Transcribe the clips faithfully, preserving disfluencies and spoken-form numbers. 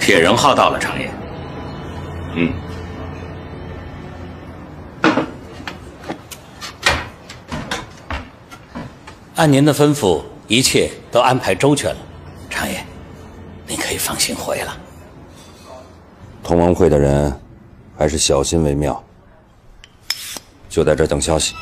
铁人号到了，常爷。嗯。按您的吩咐，一切都安排周全了，常爷，您可以放心回了。同盟会的人还是小心为妙，就在这儿等消息。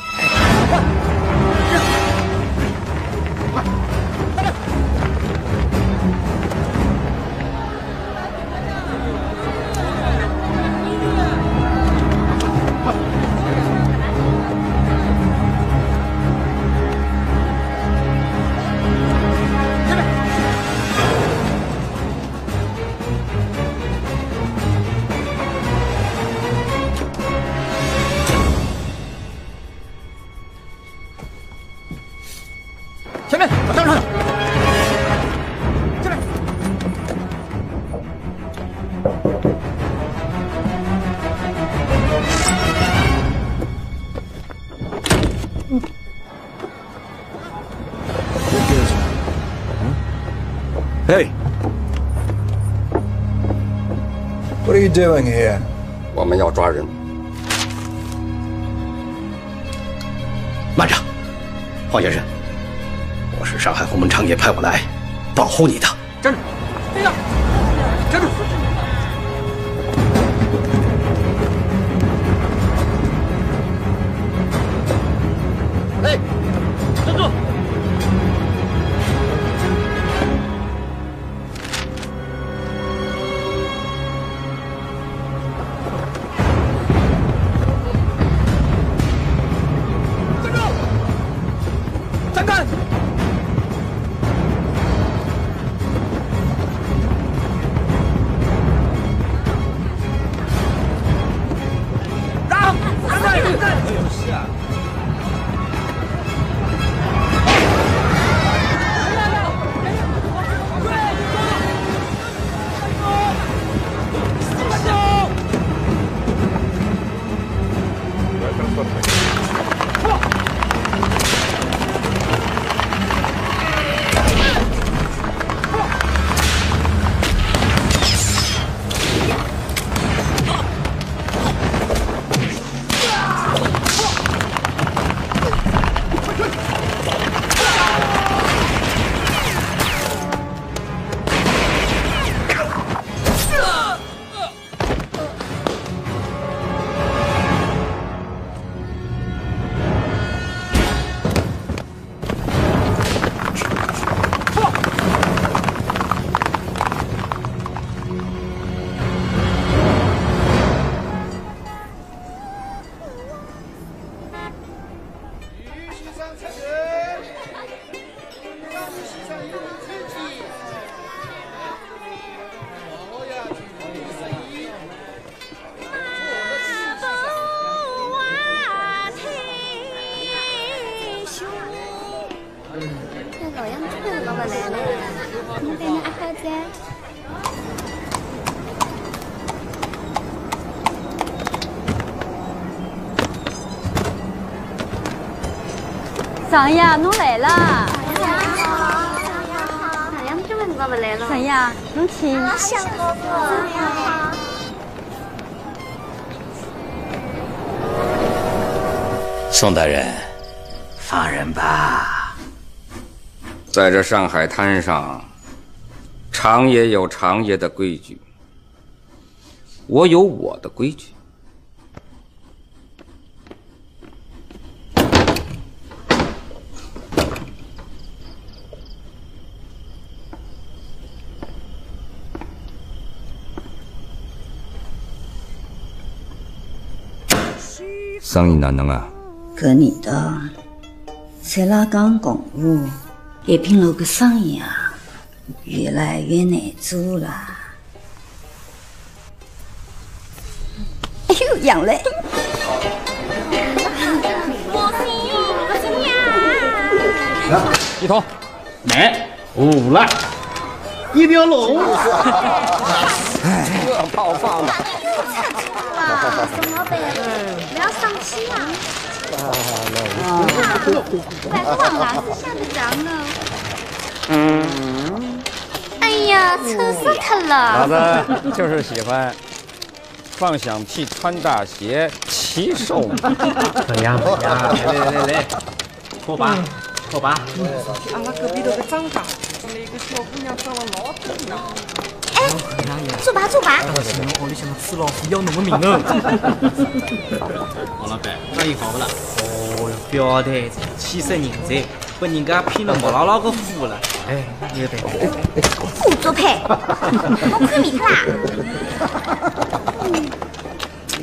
Doing here? 我们要抓人。慢着，黄先生，我是上海洪门常爷派我来保护你的。站住！队长，站住！哎，站住！常爷，侬来了！常爷好，常爷，这么辰光不来了？常爷，侬请。想我不？常爷好。宋大人，放人吧。在这上海滩上，常爷有常爷的规矩，我有我的规矩。 生意哪能啊？搿年头，侪拉讲共话，一品楼搿生意啊，越来越难做啦。哎呦，杨磊！我心我心呀！来，一桶奶，五了，一条龙。哎，这爆发了！ 宋老板，不要生气啊！啊，反正我儿子下得着呢。哎呀，呀，撑死他了！老子就是喜欢放响屁、穿大鞋、骑手。怎样？来来来来，拖把，拖把。俺那隔壁那个张大，那一个小姑娘长得老漂亮。哎，坐吧坐吧。我里想吃老虎要农民哦。王老板，那有好不啦？哦，表弟，气死人才！ 把人家骗了，毛老老个富了。哎，牛蛋，胡作配，我看明啦。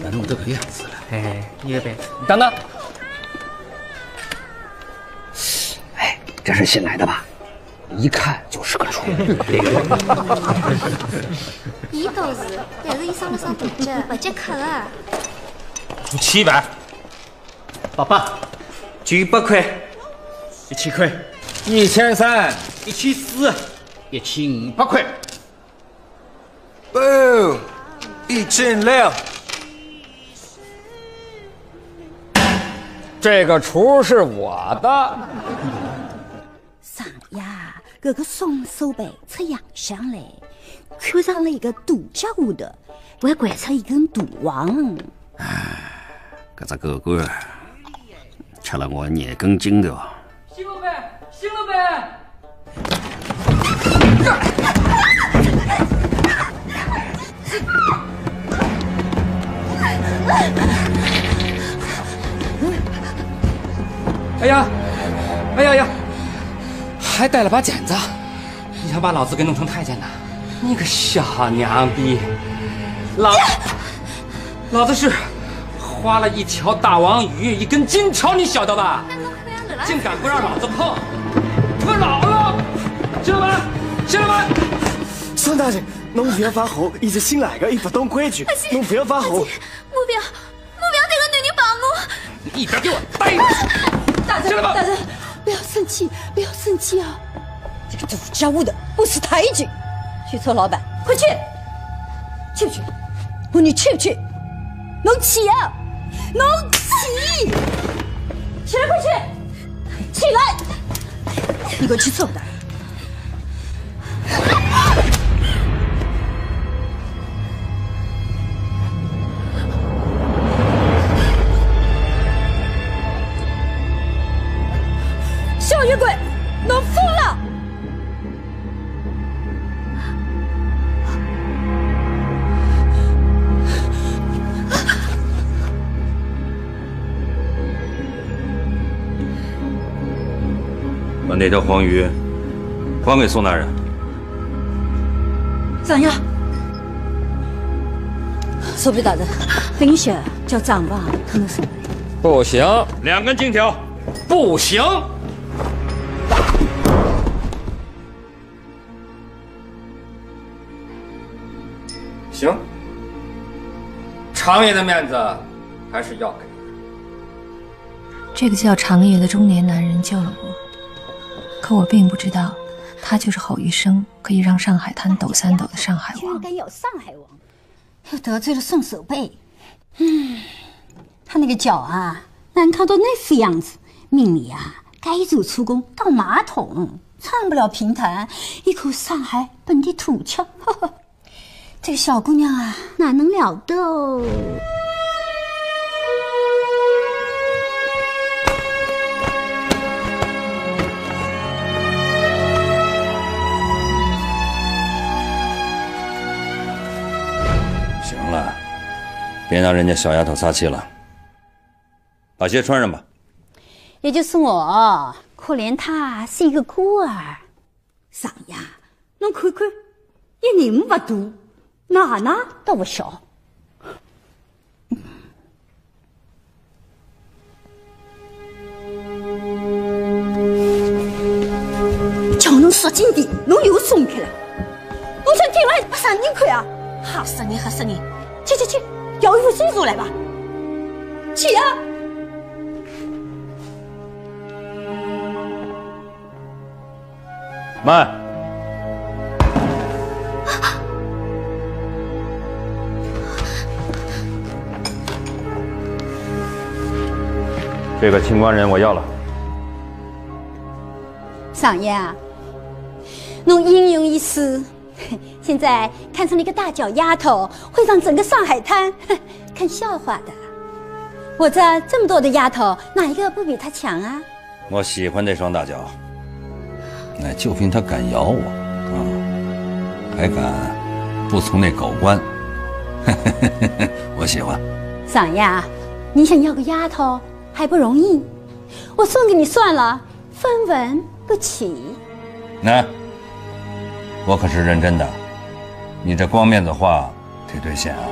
哪弄得这个样子了？哎，牛蛋，等等。哎，这是新来的吧？一看就是个蠢人。伊倒是，但是伊生了双肚子，不接客啊。付七百，爸爸，九百块。 一千块，一千三，一千四，一千五百块，哦，一千六。这个厨是我的。上呀，这个双手背出洋相来，扣上了一个大脚骨头，还掼出一根大网。哎，搿只狗狗吃了我眼根筋头。 醒了呗，醒了呗！哎呀，哎呀呀，还带了把剪子，你想把老子给弄成太监呢？你个小娘逼！老老子是花了一条大王鱼，一根金条，你晓得吧？ 竟敢不让老子碰！我老了，知道吗？知道吗？孙大姐，侬不要发火，伊是新来的，伊不懂规矩，侬不要发火。我不要，我不要那个男人绑我！你一边给我待着！大人，大人，不要生气，不要生气啊！这个土家务的不识抬举，徐臭老板，快去！去不去？我你去不去？侬起啊！侬起！起来，快去！ 起来！你给我去揍他！小女鬼，侬疯了！那条黄鱼还给宋大人。张耀，收捕大人，林雪叫张望他们送来。不行，两根金条，不行。行，常爷的面子还是要给。这个叫常爷的中年男人救了我。 可我并不知道，他就是吼一声可以让上海滩抖三抖的上海王。居然有上海王，又得罪了宋守备。嗯，他那个脚啊，难看到那副样子，命里啊，该走出宫当马桶，上不了平潭，一口上海本地土腔。这个小姑娘啊，哪能了得哦！ 行了，别让人家小丫头撒气了，把鞋穿上吧。也就是我，可怜她是一个孤儿。上呀，侬看看，一人不大，哪哪都不小。叫侬说紧点，侬又松开了。侬想进来给啥人看啊？吓死人，吓死人！ 去去去，要一副松鼠来吧！去啊！慢！这个清官人我要了。上爷啊，侬英勇一世，现在看上了一个大脚丫头，会让整个上海滩看笑话的。我这这么多的丫头，哪一个不比她强啊？我喜欢这双大脚，哎，就凭她敢咬我啊，还敢不从那狗官，我喜欢。嗓丫，你想要个丫头还不容易？我送给你算了，分文不起。那。 我可是认真的，你这光面子话得兑现啊！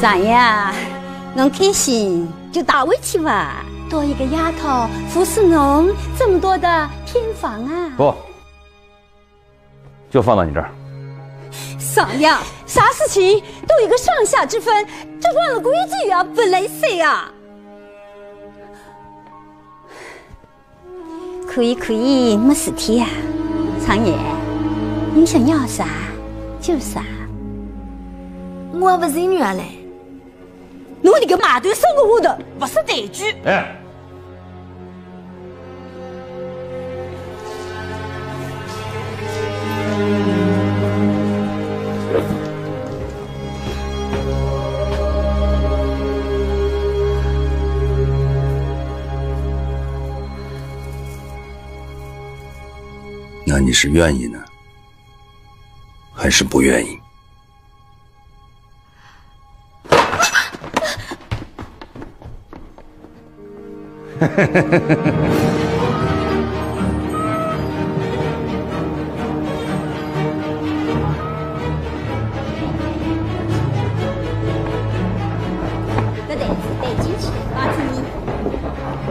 啥呀？侬开心就打回去吧，多一个丫头服侍侬这么多的偏房啊！不，就放到你这儿。啥呀？啥事情都有个上下之分，这乱了规矩啊，不来塞啊！ 可以可以，没事体啊。常言，你想要啥就啥。我不是女儿嘞，侬这个马头生活下头不识抬举。哎，那你是愿意呢，还是不愿意？搿台子带进去，拿出你，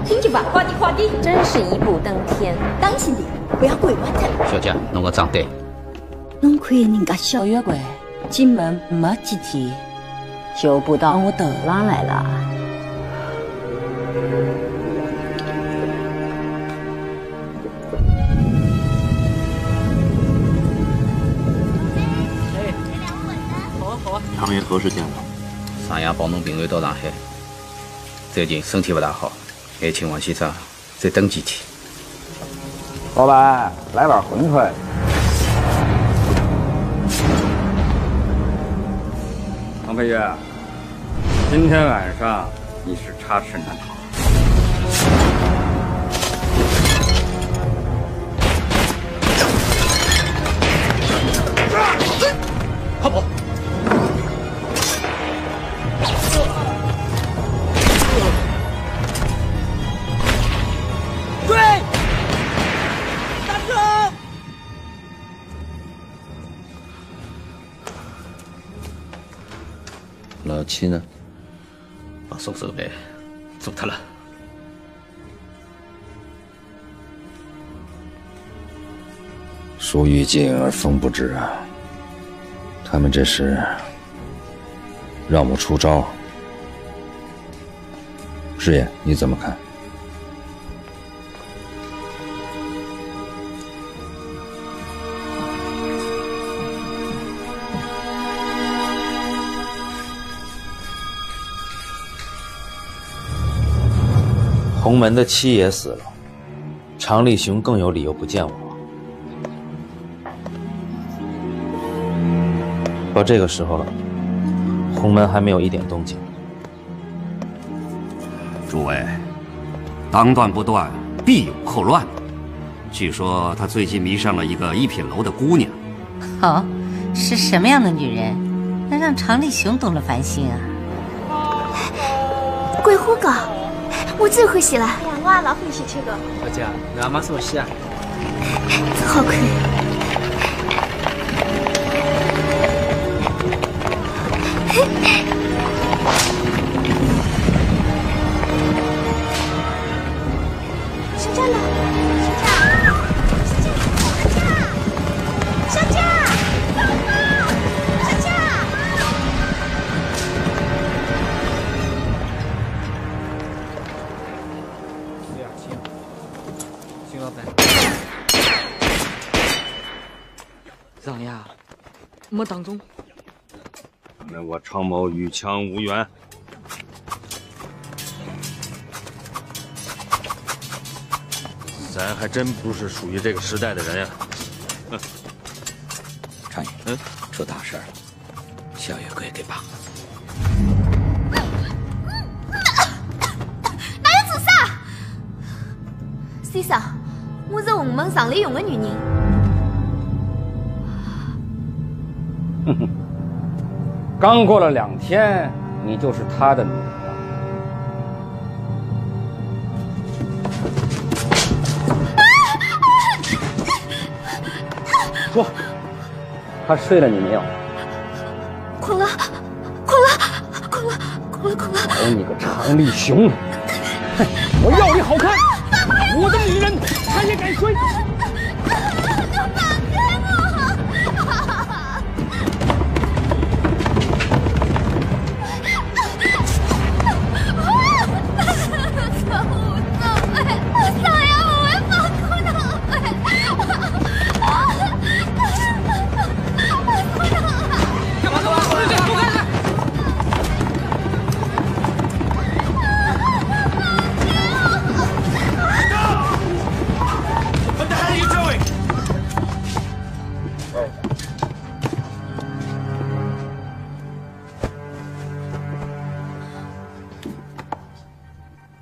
进去吧，快点快点！真是一步登天，当心点。 不要跪我的，小姐，侬个账单。侬看人家小妖怪进门没几天，就爬到我头上来了。哎，好啊好啊，他们也头是见过。上爷保侬平安到上海，最近身体不大好，还请王先生再等几天。 老板，来碗馄饨。唐飞月，今天晚上你是插翅难逃。快跑！追！ 老七呢？把送手办做掉了。树欲静而风不止啊！他们这是让我出招。师爷，你怎么看？ 洪门的七爷死了，常立雄更有理由不见我。到这个时候了，洪门还没有一点动静。诸位，当断不断，必有后乱。据说他最近迷上了一个一品楼的姑娘。哦，是什么样的女人，能让常立雄动了凡心啊？鬼狐狗。 我最欢喜了，我也老欢喜吃个。小姐，你阿妈什么戏啊？真好看。小佳呢？小佳，小佳，小佳，小佳，上爷，没当中。那我常某与枪无缘。咱还真不是属于这个时代的人呀。嗯，常爷，嗯，出大事了，小月桂给绑了。哪有自杀？先生，我是洪门常里用的女人。哼哼，刚过了两天，你就是他的女人。 说，他睡了你没有？困了，困了，困了，困了，困了！有你个长力熊！我要你好看！我的女人，她也敢睡！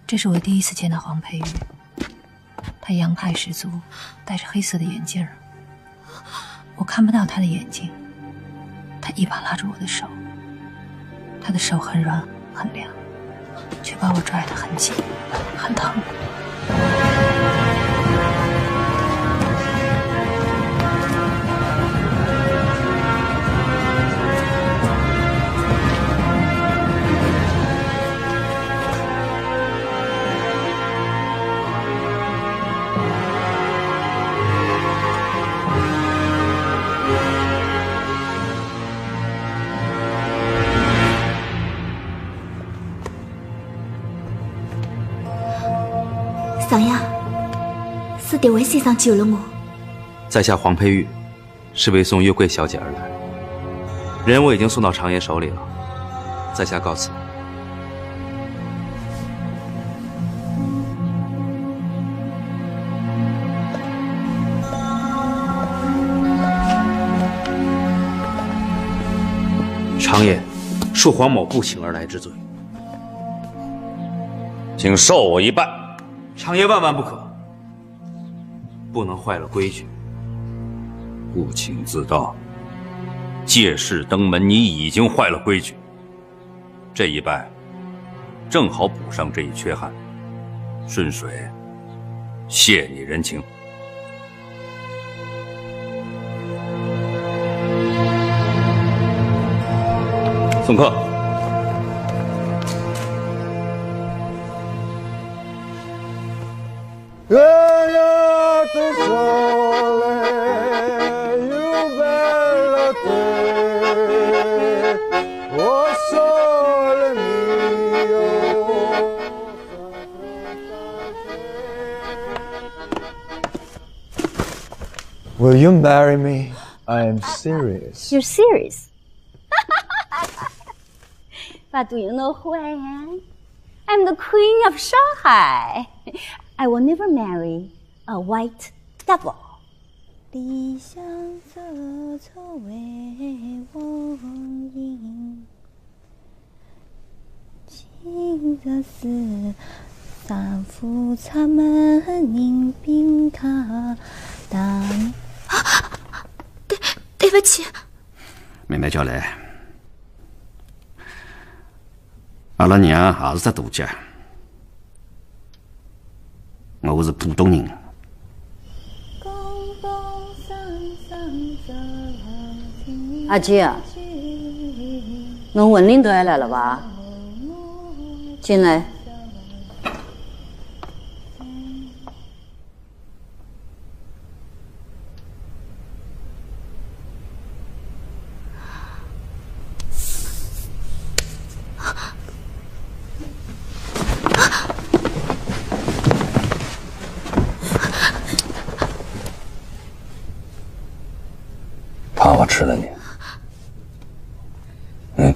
这是我第一次见到黄佩玉，她洋派十足，戴着黑色的眼镜儿，我看不到她的眼睛。她一把拉住我的手，她的手很软很凉，却把我拽得很紧，很疼。 常爷，是迭位先生救了我。在下黄佩玉，是为送月桂小姐而来。人我已经送到常爷手里了，在下告辞。常爷，恕黄某不请而来之罪，请受我一拜。 常爷万万不可，不能坏了规矩。不请自到，借势登门，你已经坏了规矩。这一拜，正好补上这一缺憾，顺水谢你人情。送客。 月呀，多少嘞？又白了的，我说了你哟。Will you marry me? I am serious. You're serious. But do you know who I am? I'm the queen of Shanghai. I will never marry a white devil. 理想走错为我引，今日是丈夫出门迎宾客，当对对不起，妹妹叫来，阿拉娘也是只大姐。 我是普通人。阿姐啊，侬婚礼都还来了吧？进来。吃了你，嗯，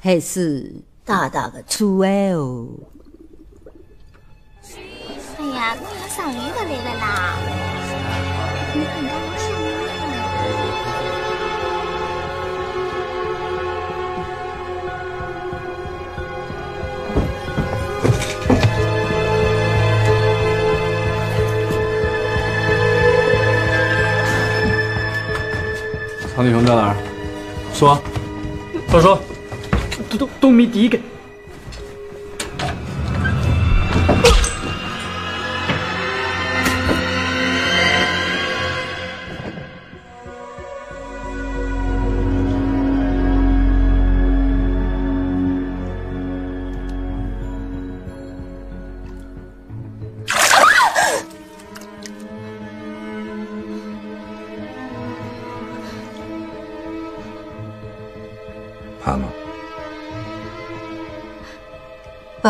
还是大大的阻碍哦。哎呀，我要上月的来了啦！你看到我上月了。长腿熊在哪儿？ 说，快说，都都都没底个。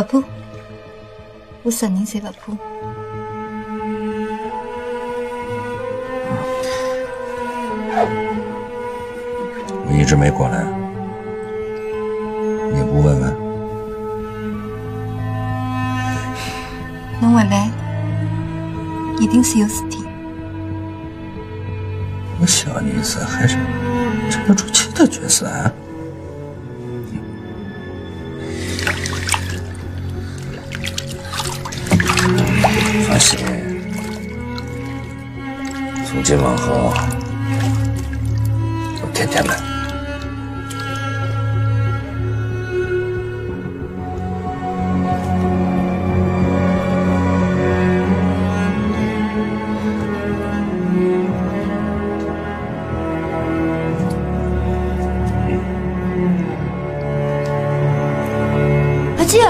不怕，我啥人侪不怕。我一直没过来，你不问问？侬回来，一定是有事体。我小女子还是撑得住气的角色啊。 放心，从今往后，我天天来。阿姐。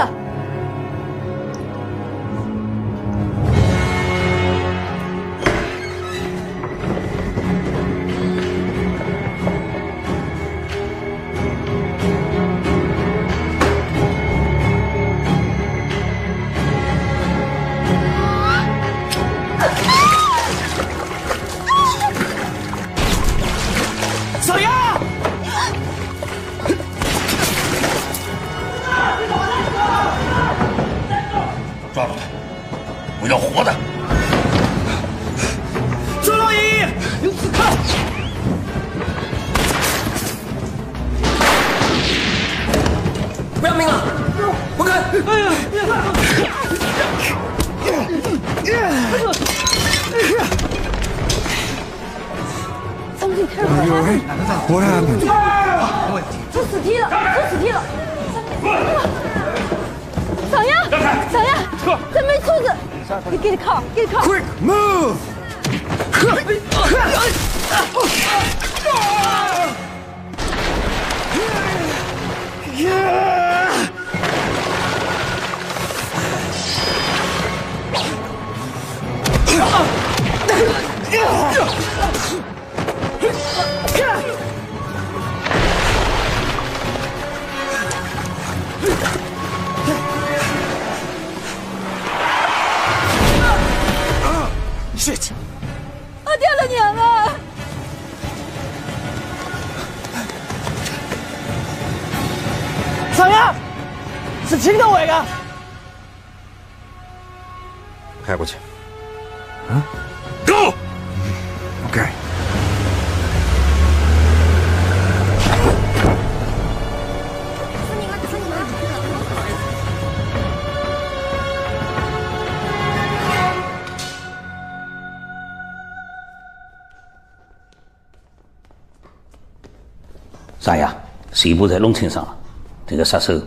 大爷，全部侪弄清爽了。这个杀手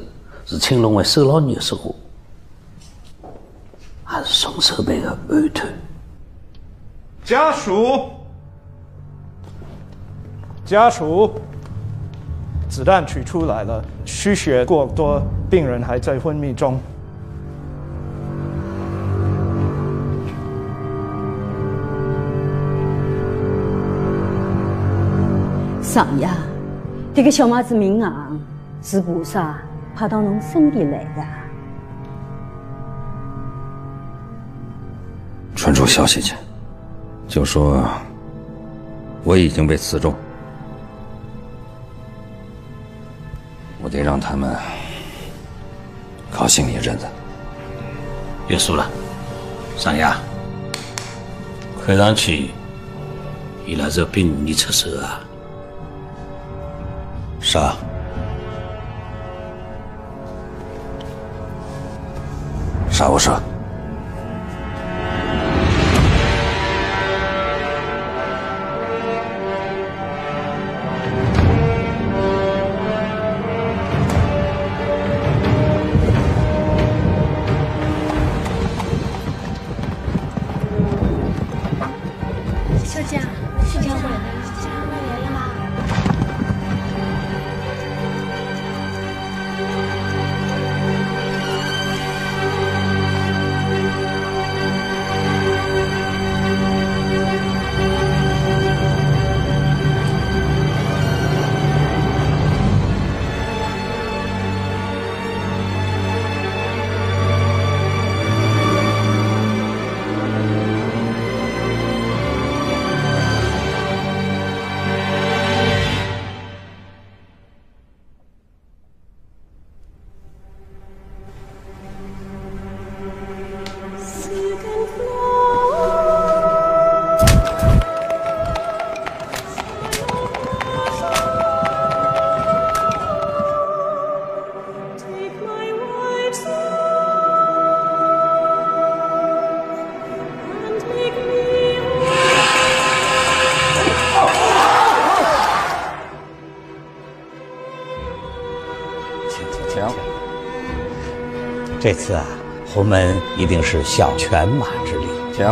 是青龙会收牢女的手下，也是凶手辈的暗探。家属，家属，子弹取出来了，失血过多，病人还在昏迷中。上爷，这个小娃子命硬，是菩萨派到侬身边来的。传出消息去，就说我已经被刺中，我得让他们高兴一阵子。结束了，上爷，看上去伊拉是被你出手啊！ 啥？啥我说？小姐，是江湖人来了，江湖人来了。 这次啊，洪门一定是效犬马之力。请。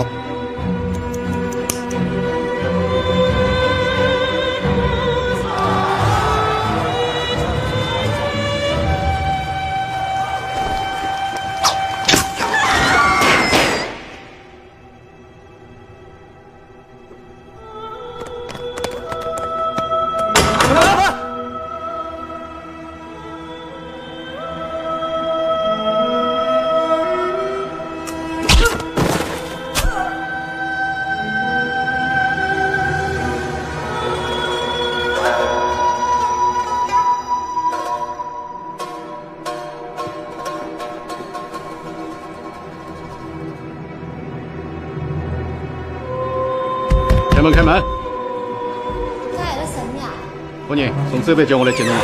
开门！开门！这还是神呀！姑娘，从这边叫我来接侬。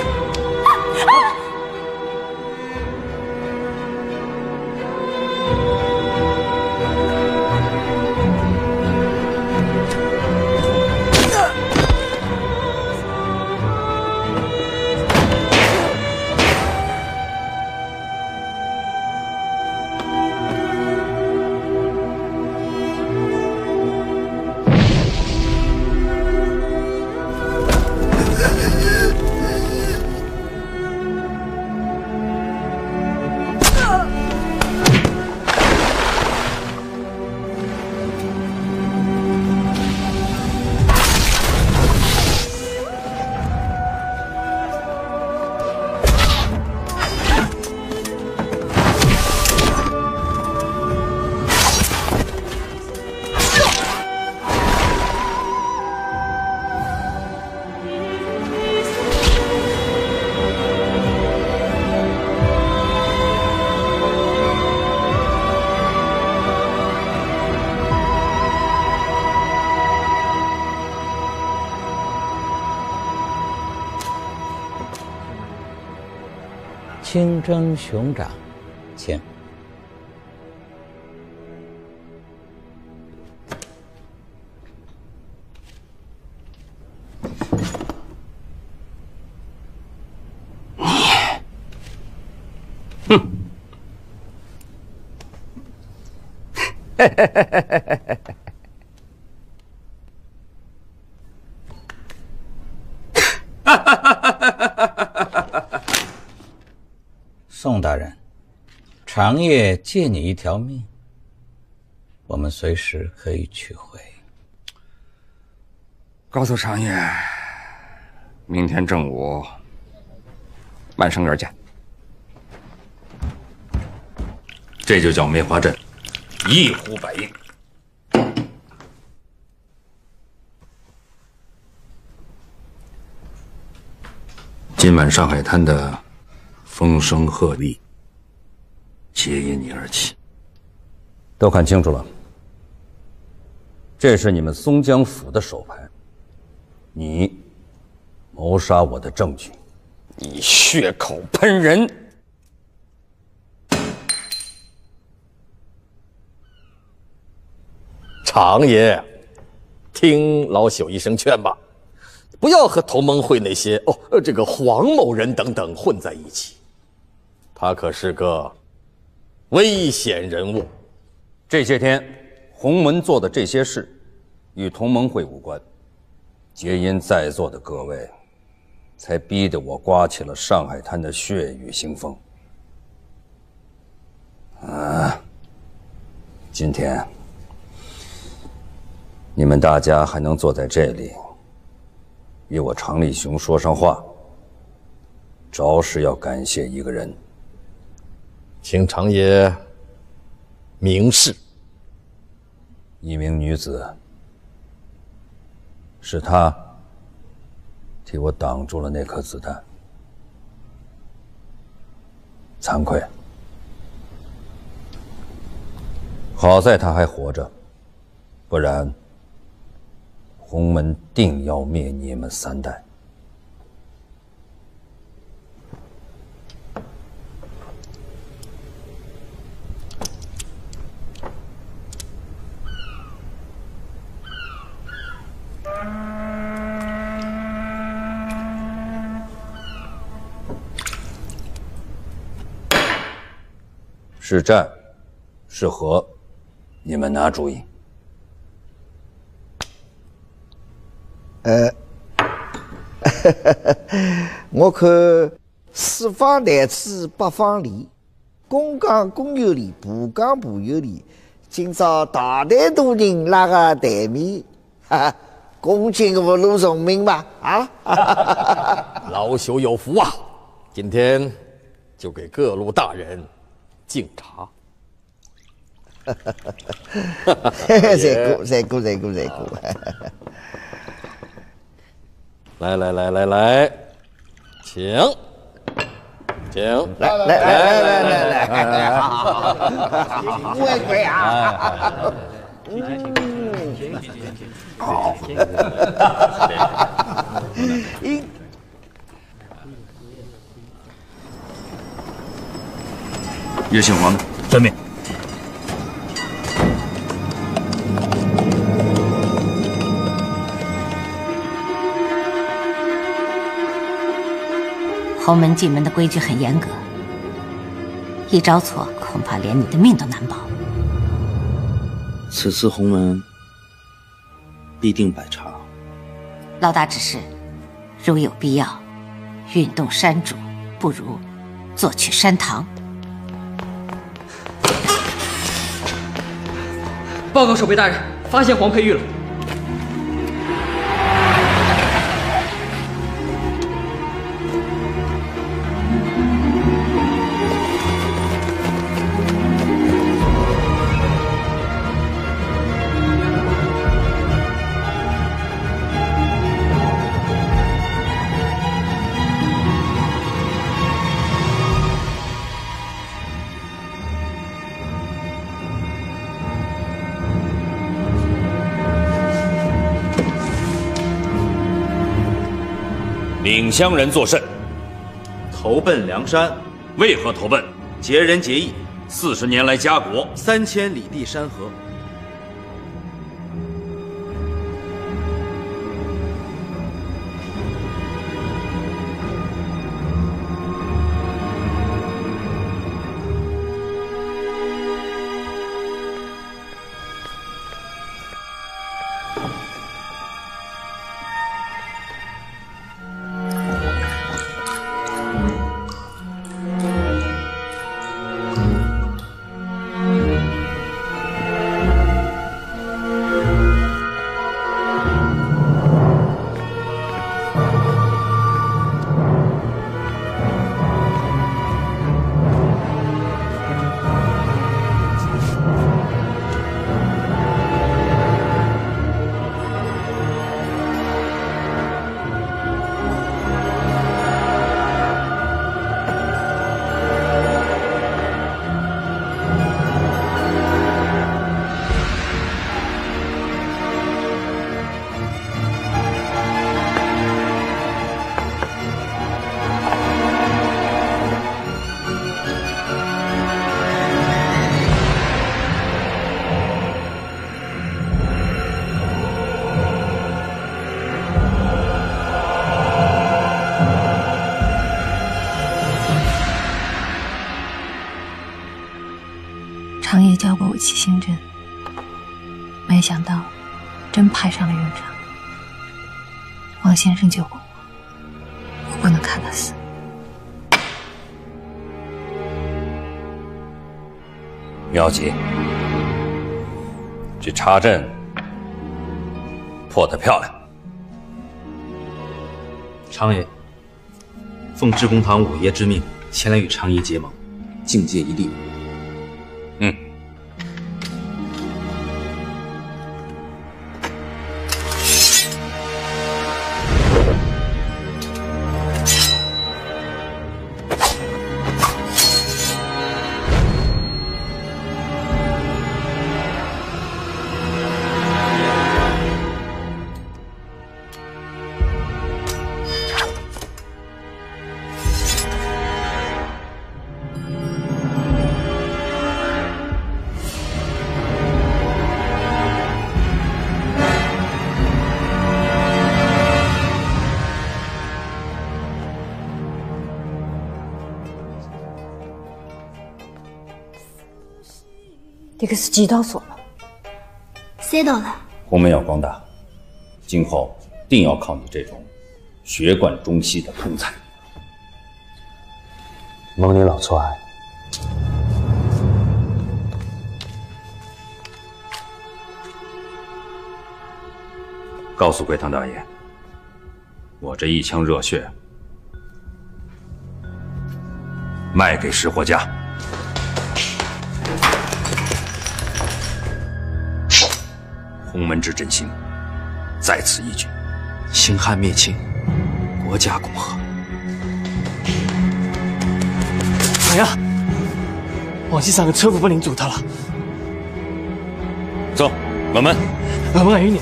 清蒸熊掌，请。你，哼！嘿嘿嘿嘿嘿嘿嘿！ 宋大人，长夜借你一条命，我们随时可以取回。告诉长夜，明天正午万盛园见。这就叫梅花阵，一呼百应。 今晚上海滩的风声鹤唳，皆因你而起。都看清楚了，这是你们松江府的手牌，你谋杀我的证据，你血口喷人。常爷，听老朽一声劝吧。 不要和同盟会那些哦，这个黄某人等等混在一起，他可是个危险人物。这些天，洪门做的这些事，与同盟会无关，皆因在座的各位，才逼得我刮起了上海滩的血雨腥风。啊，今天你们大家还能坐在这里。 与我常立雄说上话，着实要感谢一个人，请常爷明示。一名女子，是她替我挡住了那颗子弹，惭愧。好在她还活着，不然。 洪门定要灭你们三代。是战，是和，你们拿主意。 呃，我看四方弹指八方离，公讲公有理，婆讲婆有理。今朝大谈大人拉个台面，哈，恭敬不如从命吧！啊，老朽有福啊！今天就给各路大人敬茶。 哈哈哈哈哈！在过在过在过在过！来来来来来，请，请，来来来来来来来，乖乖啊！嗯，好，一。 叶姓黄的，遵命。 侯门进门的规矩很严格，一招错，恐怕连你的命都难保。此次洪门必定摆查。老大指示，如有必要，运动山主，不如坐取山堂。报告守备大人，发现黄佩玉了。 领乡人作甚？投奔梁山。为何投奔？结仁结义，四十年来家国，三千里地山河。起星阵，没想到真派上了用场。王先生救过我，我不能看他死。妙计，这插阵破得漂亮。常爷，奉智公堂五爷之命，前来与常爷结盟，境界一定。 嗯，X 几道锁了？塞到了。洪门要光大，今后定要靠你这种学贯中西的通才。蒙你老错爱。告诉鬼堂大爷，我这一腔热血卖给石货家。 洪门之振兴，在此一举。兴汉灭秦，国家共和。怎样？往西赏个车夫不领主他了。走，满门。满门与你。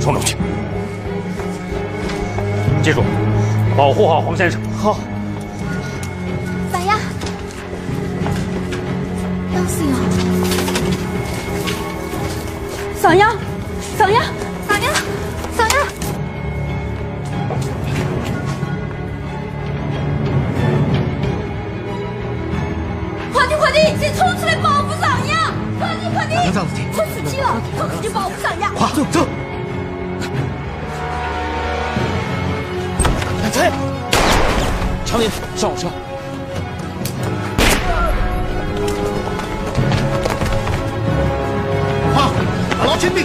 冲出去！记住，保护好黄先生。好。咋样？当心啊！ 咋样？咋样？咋样？咋样？快点，快点，一起冲出来保护咋样？快点，快点！冲出去哦，冲出去保护咋样？快走走！来菜，长林上我车。 老天命！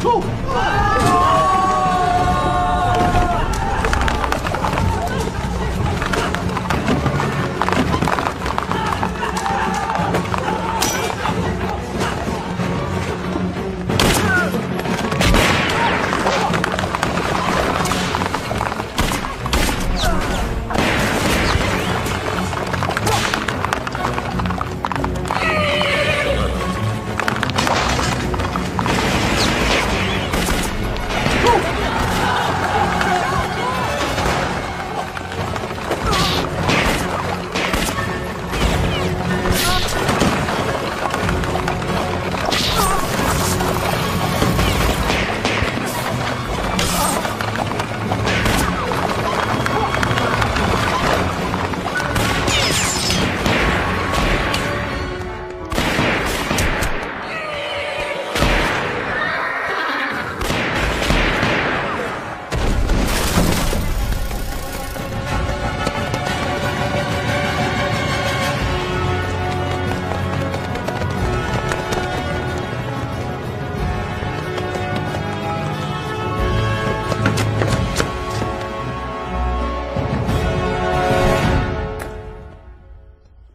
出！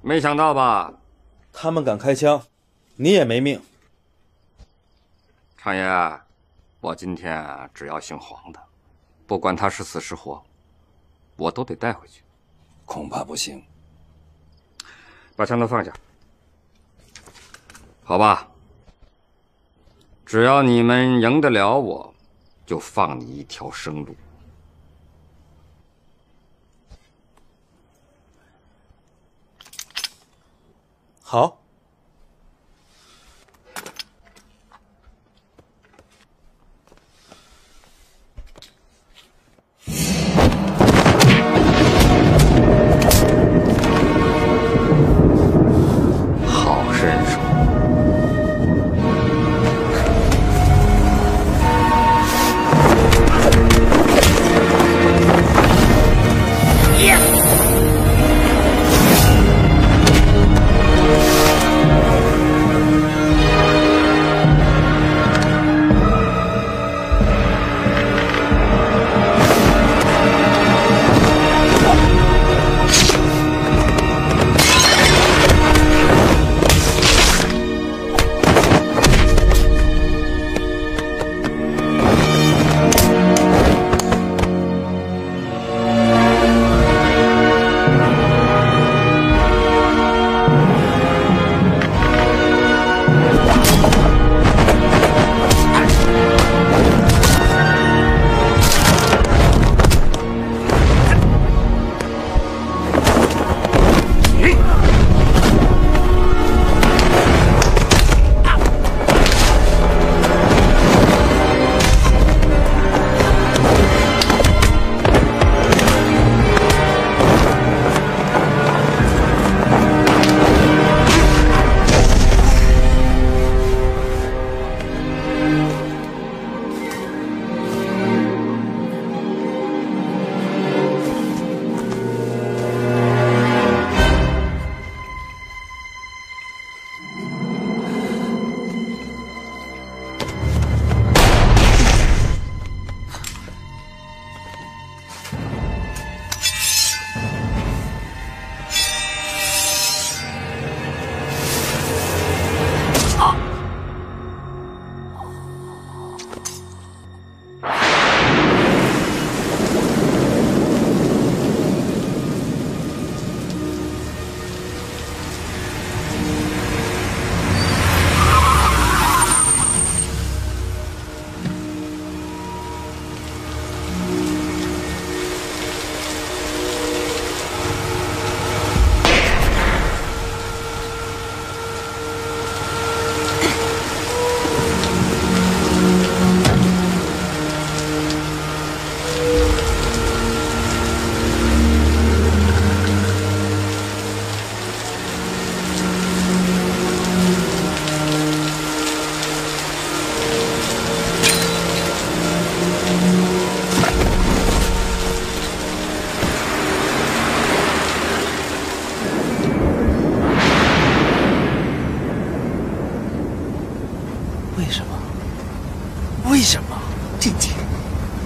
没想到吧？他们敢开枪，你也没命。常爷，我今天啊，只要姓黄的，不管他是死是活，我都得带回去。恐怕不行。把枪都放下。好吧。只要你们赢得了我，就放你一条生路。好。好身手。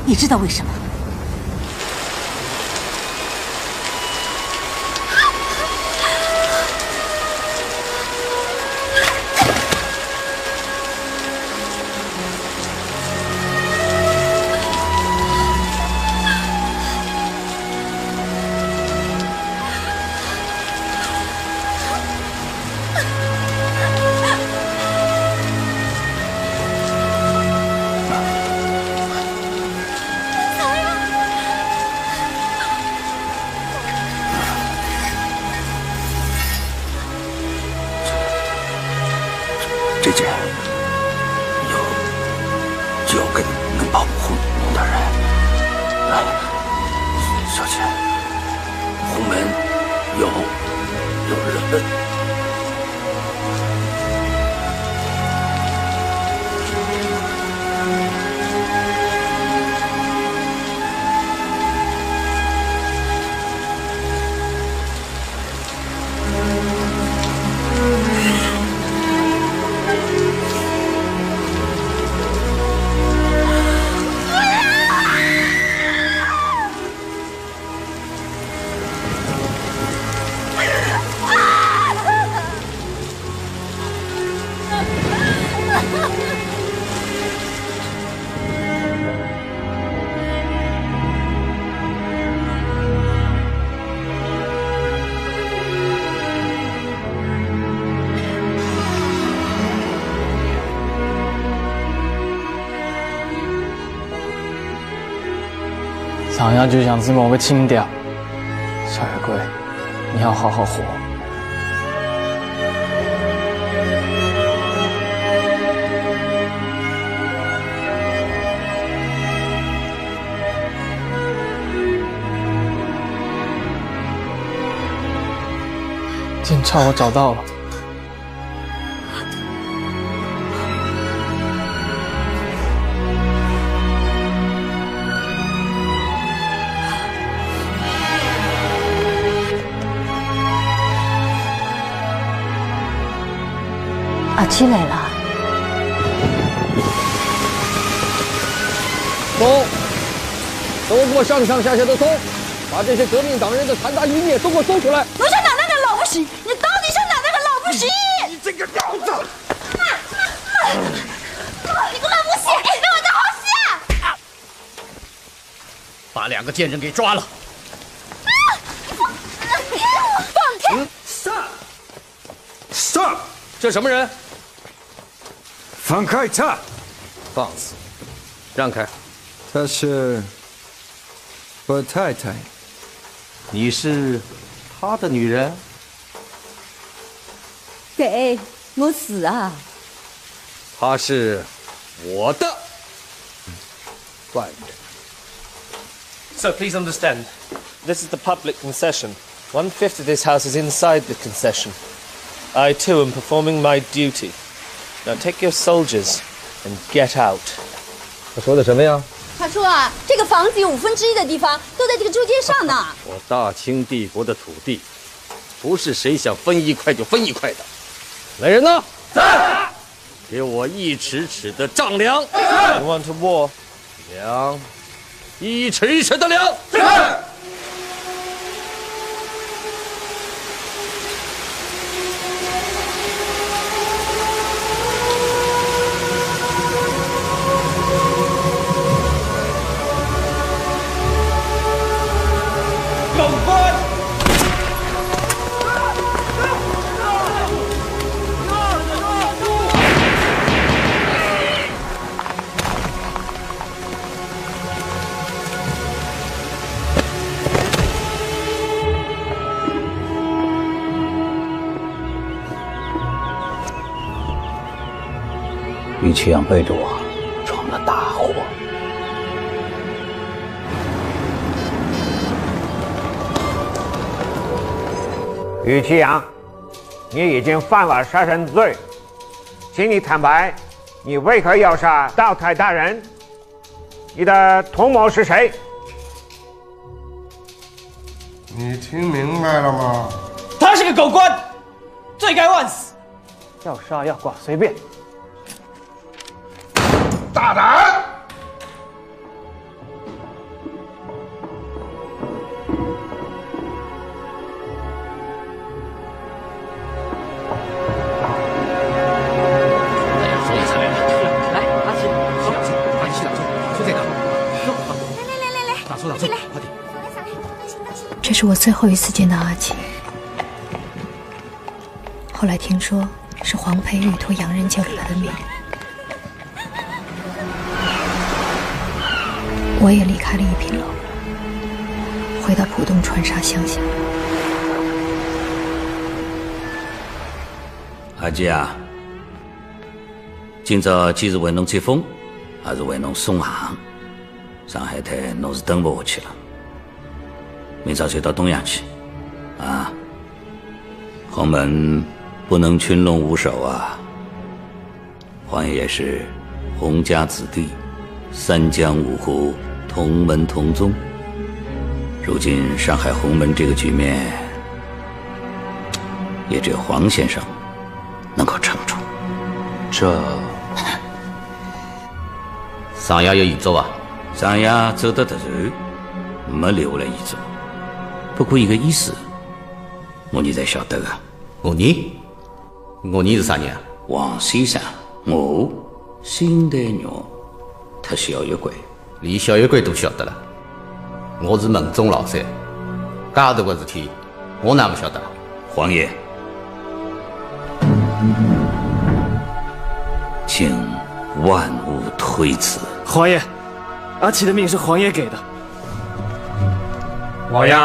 你知道为什么？想要就想自某个清掉，小海龟，你要好好活。警察，我找到了。阿七来了。搜，都给我上上下下都搜，把这些革命党人的残渣余孽都给我搜出来。楼下奶奶的老不死，你到底是奶奶的老不死？你这个婊子！妈妈妈，你个老不死，让我的好死啊！把两个贱人给抓了。啊！你放，你放开！上上。 这什么人？放开他！放肆！让开！他是我太太。你是他的女人？给我死啊！他是我的外人。So please understand, this is the public concession. One fifth of this house is inside the concession. I too am performing my duty. Now take your soldiers and get out. 他说的什么呀？他说啊，这个房子有五分之一的地方都在这个猪街上呢。我大清帝国的土地，不是谁想分一块就分一块的。来人呐！在。给我一尺尺的丈量。You want to war？ 量，一尺一尺的量。在。 去阳背着我，闯了大祸。于其阳，你已经犯了杀人罪，请你坦白，你为何要杀道台大人？你的同谋是谁？你听明白了吗？他是个狗官，罪该万死。要杀要剐随便。 大胆！疯子来了！来，阿七，去两处，阿七两处，去这个。来来来来来，打住打住，快点！这是我最后一次见到阿七。后来听说是黄培玉托洋人救了他的命。 我也离开了一品楼，回到浦东川沙乡下。阿姐啊，今朝既是为侬接风，也是为侬送行。上海滩侬是蹲不下去了，明朝就到东阳去。啊，洪门不能群龙无首啊。黄爷爷是洪家子弟，三江五湖。 同门同宗，如今上海洪门这个局面，也只有黄先生能够撑住。这上爷有遗嘱啊？上爷走得突然，没留下来遗嘱。不过伊个意思，我儿才晓得个。我儿，我儿是啥人啊？黄先生，我新台玉，他小玉官。 连小玉官都晓得了，我是门中老三，介大个事体，我哪能晓得？黄爷，请万勿推辞。黄爷，阿七的命是黄爷给的。王爷，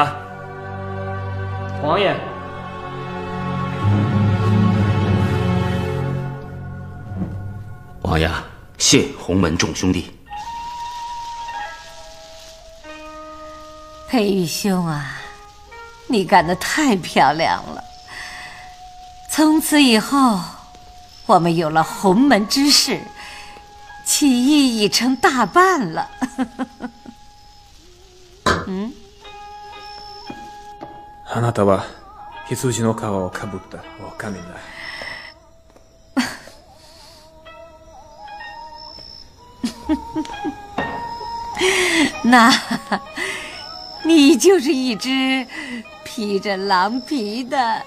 黄爷，王爷，谢洪门众兄弟。 裴玉兄啊，你干得太漂亮了！从此以后，我们有了鸿门之势，起义已成大半了。嗯。あなたは羊の皮をかぶった狼だ。那，你就是一只披着狼皮的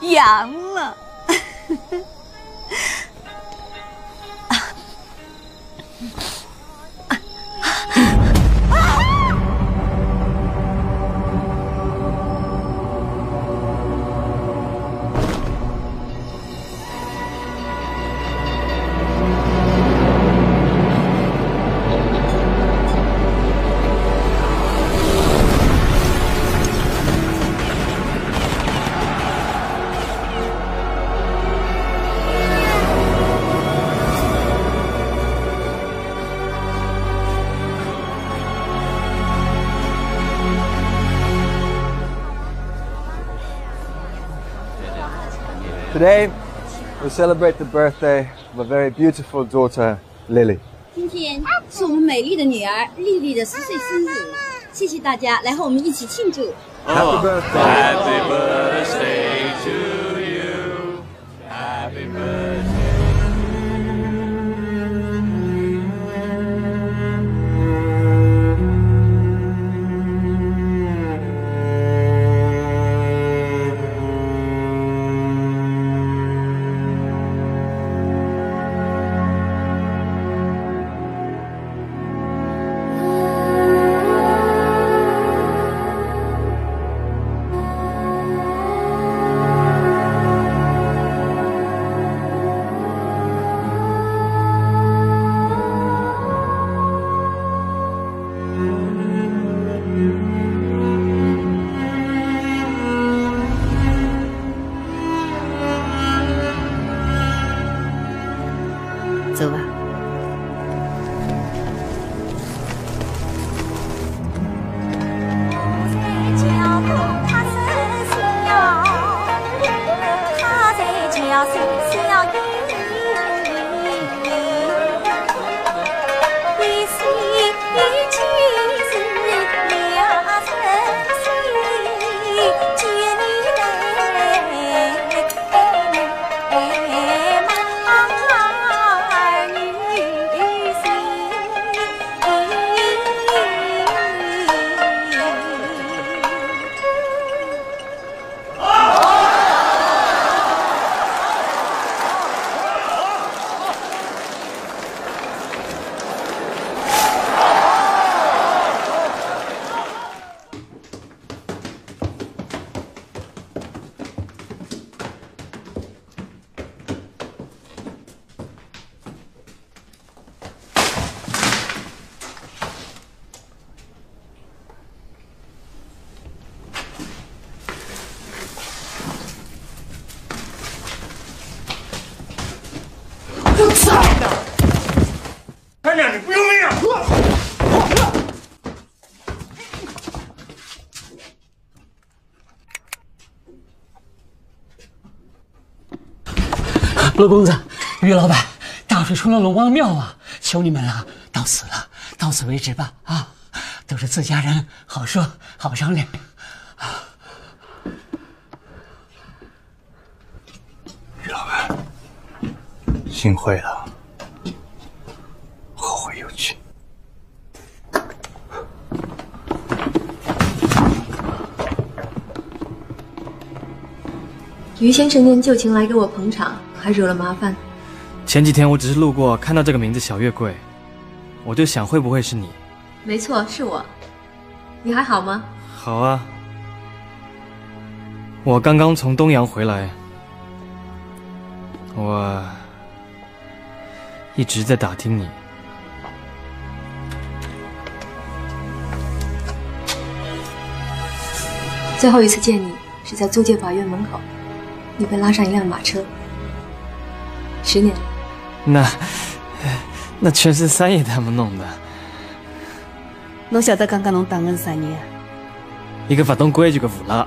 羊了。Today, we celebrate the birthday of a very beautiful daughter, Lily. 今天是我们美丽的女儿丽丽的十岁生日，谢谢大家来和我们一起庆祝。Happy birthday! Happy birthday to you! Happy罗公子，于老板，大水冲了龙王庙啊！求你们了，到此了，到此为止吧！啊，都是自家人，好说好商量。于老板，幸会了，后会有期。于先生念旧情来给我捧场。 还惹了麻烦。前几天我只是路过，看到这个名字小月桂，我就想会不会是你？没错，是我。你还好吗？好啊，我刚刚从东阳回来，我一直在打听你。最后一次见你是在租界法院门口，你被拉上一辆马车。 十年，那那全是三爷他们弄的。侬晓得刚刚侬打的是啥人啊？一个不懂规矩的无赖，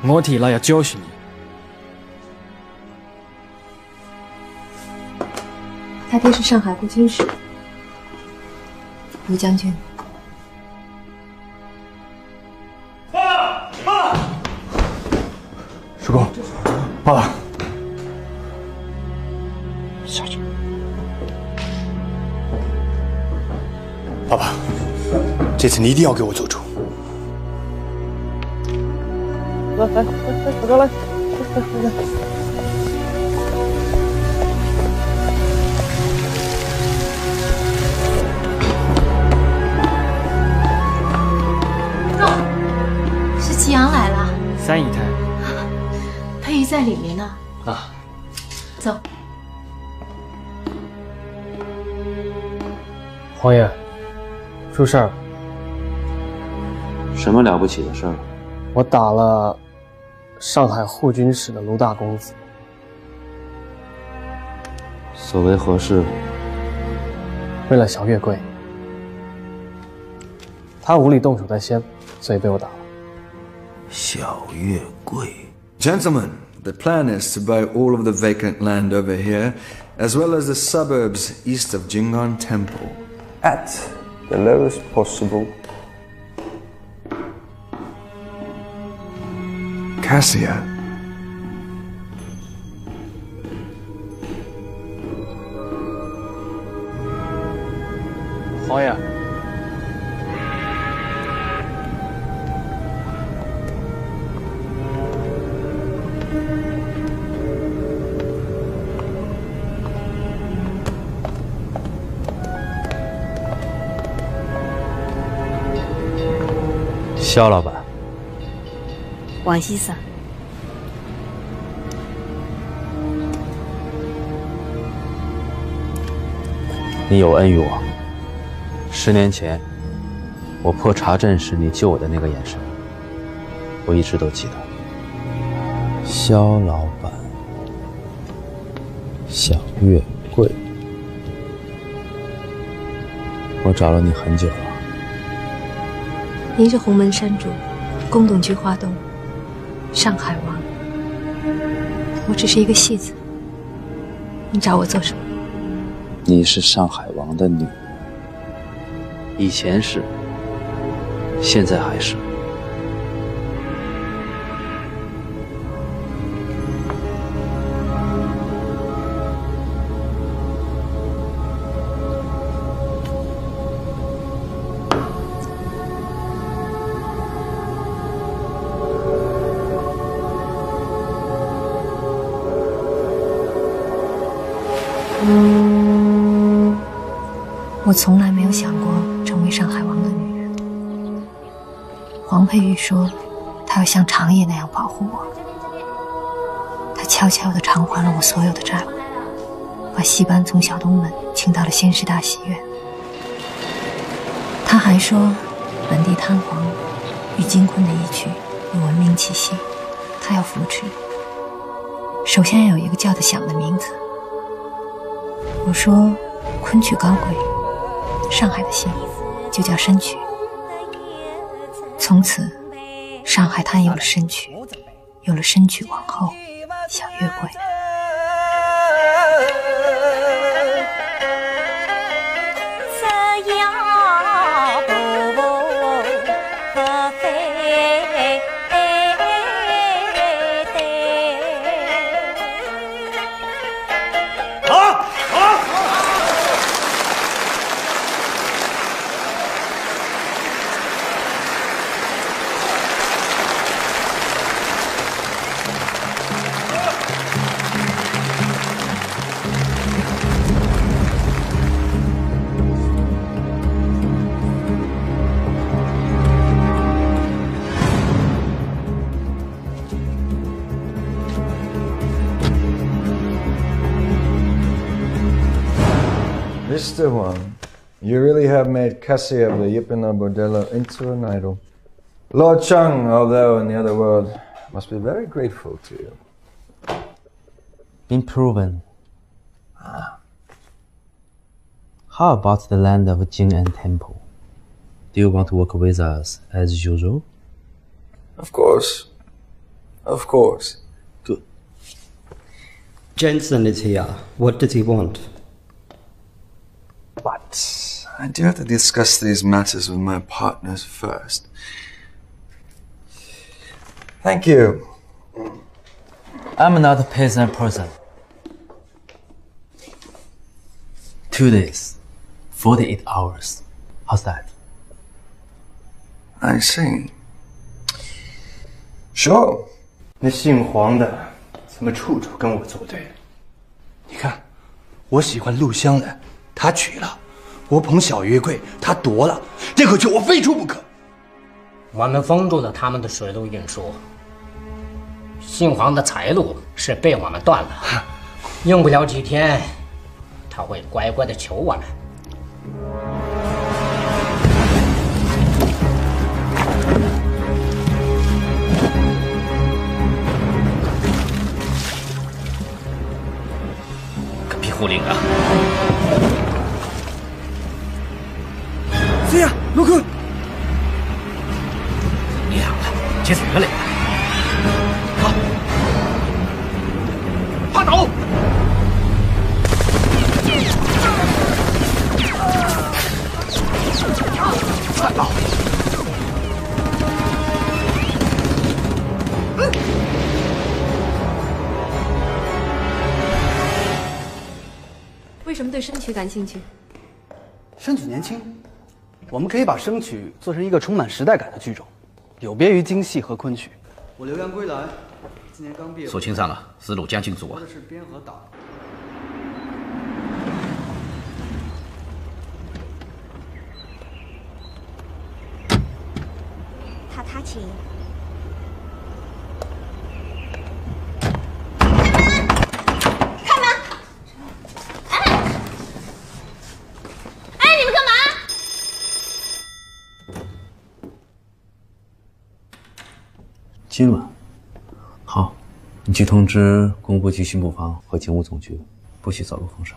我替伊拉要教训你。他爹是上海顾经史，吴将军。爸爸，叔公，爸。 爸爸，这次你一定要给我做主！来来来，大哥来，来来来。走，是祁阳来了。三姨太，佩玉在里面呢。啊，走。皇爷。 出事儿？什么了不起的事儿？我打了上海护军使的卢大公子。所为何事？为了小月桂，他无理动手在先，所以被我打了。小月桂 ，Gentlemen, the plan is to buy all of the vacant land over here, as well as the suburbs east of Jing'an Temple. At The lowest possible. Cassia. Fire. Mr. 肖老板，王先生，你有恩于我。十年前，我破茶阵时你救我的那个眼神，我一直都记得。肖老板，小月桂，我找了你很久了。 您是鸿门山主，宫董菊花洞，上海王。我只是一个戏子，你找我做什么？你是上海王的女人，以前是，现在还是。我从来没有想过成为上海王的女人。黄佩玉说，她要像长夜那样保护我。她悄悄地偿还了我所有的债务，把戏班从小东门请到了仙师大戏院。她还说，本地滩皇与金昆的一曲有文明气息，她要扶持，首先要有一个叫得响的名字。我说，昆曲高贵。 上海的戏就叫身曲，从此，上海滩有了身曲，有了身曲王后小月桂。Mister Wang, you really have made Cassia of the Yipina Bordello into an idol. Lord Chang, although in the other world, must be very grateful to you. Been proven. Ah. How about the land of Jing'an Temple? Do you want to work with us as usual? Of course. Of course. Good. Jensen is here. What does he want? but I do have to discuss these matters with my partners first. Thank you. I'm not a patient person. Two days, forty-eight hours. How's that? I see. Sure. 那姓黄的怎么处处跟我作对？你看，我喜欢陆香兰，他娶了；我捧小月桂，他夺了。这口气我非出不可。我们封住了他们的水路运输，姓黄的财路是被我们断了。用不了几天，他会乖乖的求我们。 护灵啊！谁呀？卢克！你俩了，接彩了嘞！好，趴倒！快跑！嗯 为什么对声曲感兴趣？声曲年轻，我们可以把声曲做成一个充满时代感的剧种，有别于京戏和昆曲。我留洋归来，今年刚毕业。所青上啊，是鲁江郡主啊。是边和党。塔塔琴。 今晚，好，你去通知工部局巡捕房和警务总局，不许走漏风声。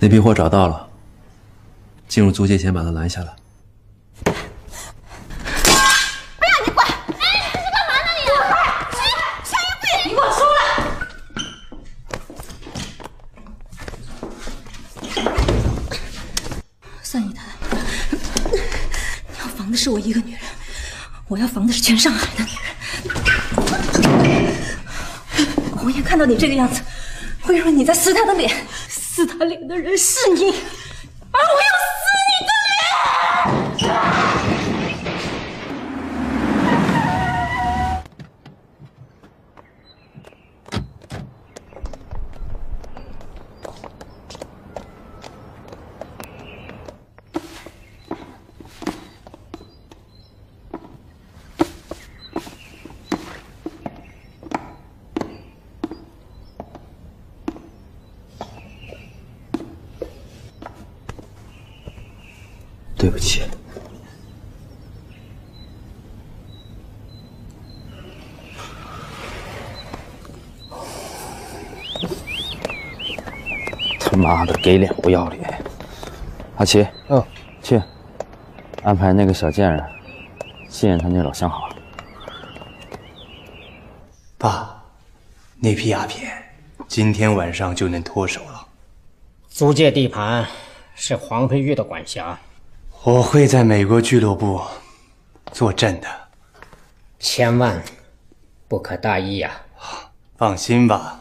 那批货找到了，进入租界前把他拦下来。 是我一个女人，我要防的是全上海的女人。我眼看到你这个样子，我让你再撕她的脸，撕她脸的人是你，而我要撕你的脸！对不起，他妈的给脸不要脸！阿奇，嗯，去安排那个小贱人信任他那老相好。爸，那批鸦片今天晚上就能脱手了。租界地盘是黄飞玉的管辖。 我会在美国俱乐部坐镇的，千万不可大意呀！放心吧，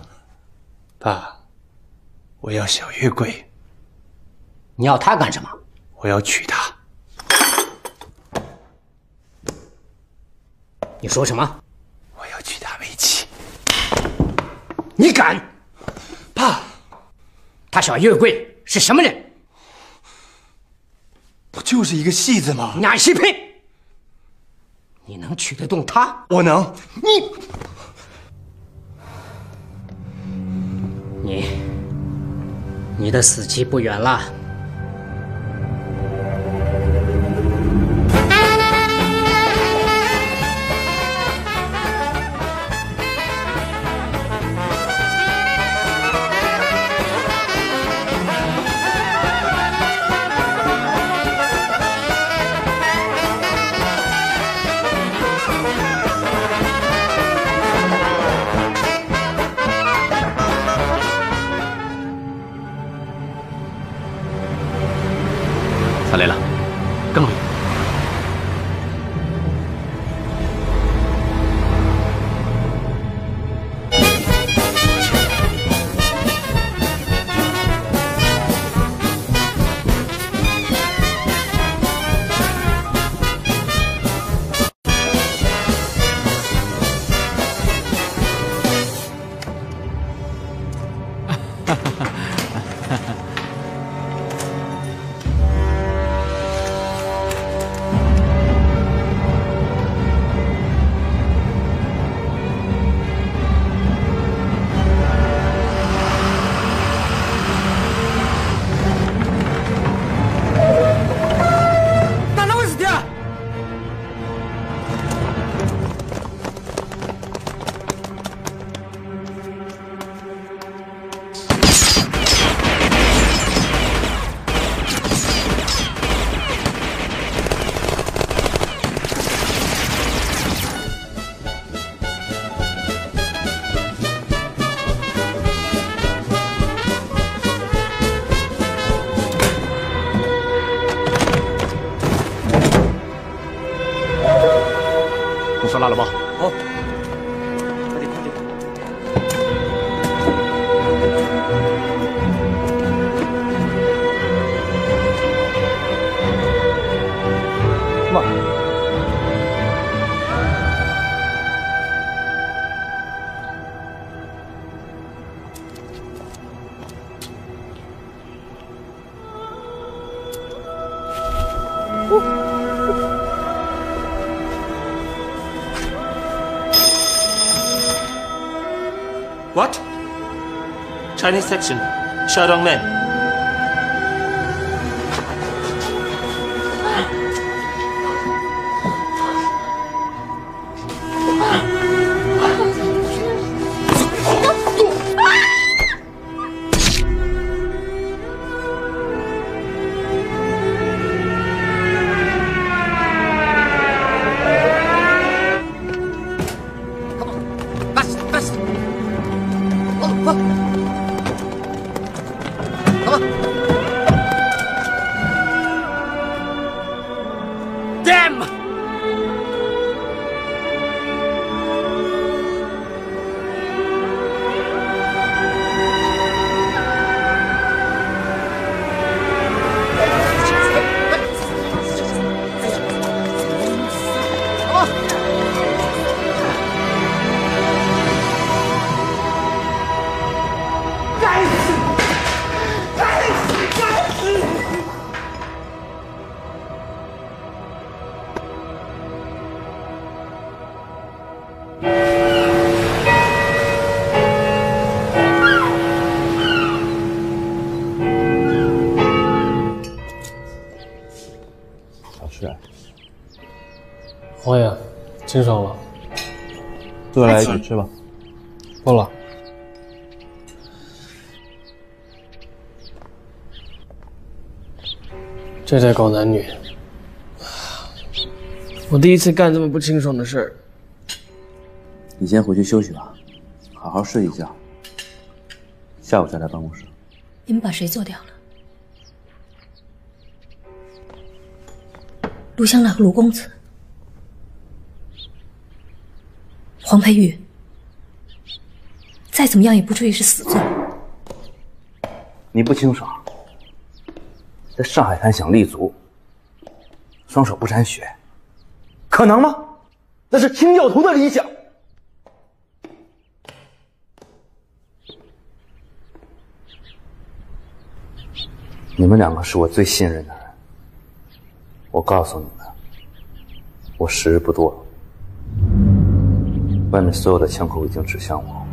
爸，我要小月桂。你要她干什么？我要娶她。你说什么？我要娶她为妻。你敢？爸，她小月桂是什么人？ 不就是一个戏子吗？你爱惜配！你能娶得动她？我能。你，你，你的死期不远了。萨雷拉，跟我。 拉了吗？好，快点，快点！慢。哦 What? Chinese section, Shandongland. Come on, fast, fast. 好，好吧。Damn！ 王爷，清爽了，坐下来一起吃吧。够了。这对狗男女，我第一次干这么不清爽的事儿。你先回去休息吧，好好睡一觉，下午再来办公室。你们把谁做掉了？卢香兰和卢公子。 黄佩玉，再怎么样也不至于是死罪。你不清爽，在上海滩想立足，双手不沾血，可能吗？那是清教徒的理想。你们两个是我最信任的人，我告诉你们，我时日不多了。 外面所有的枪口已经指向我，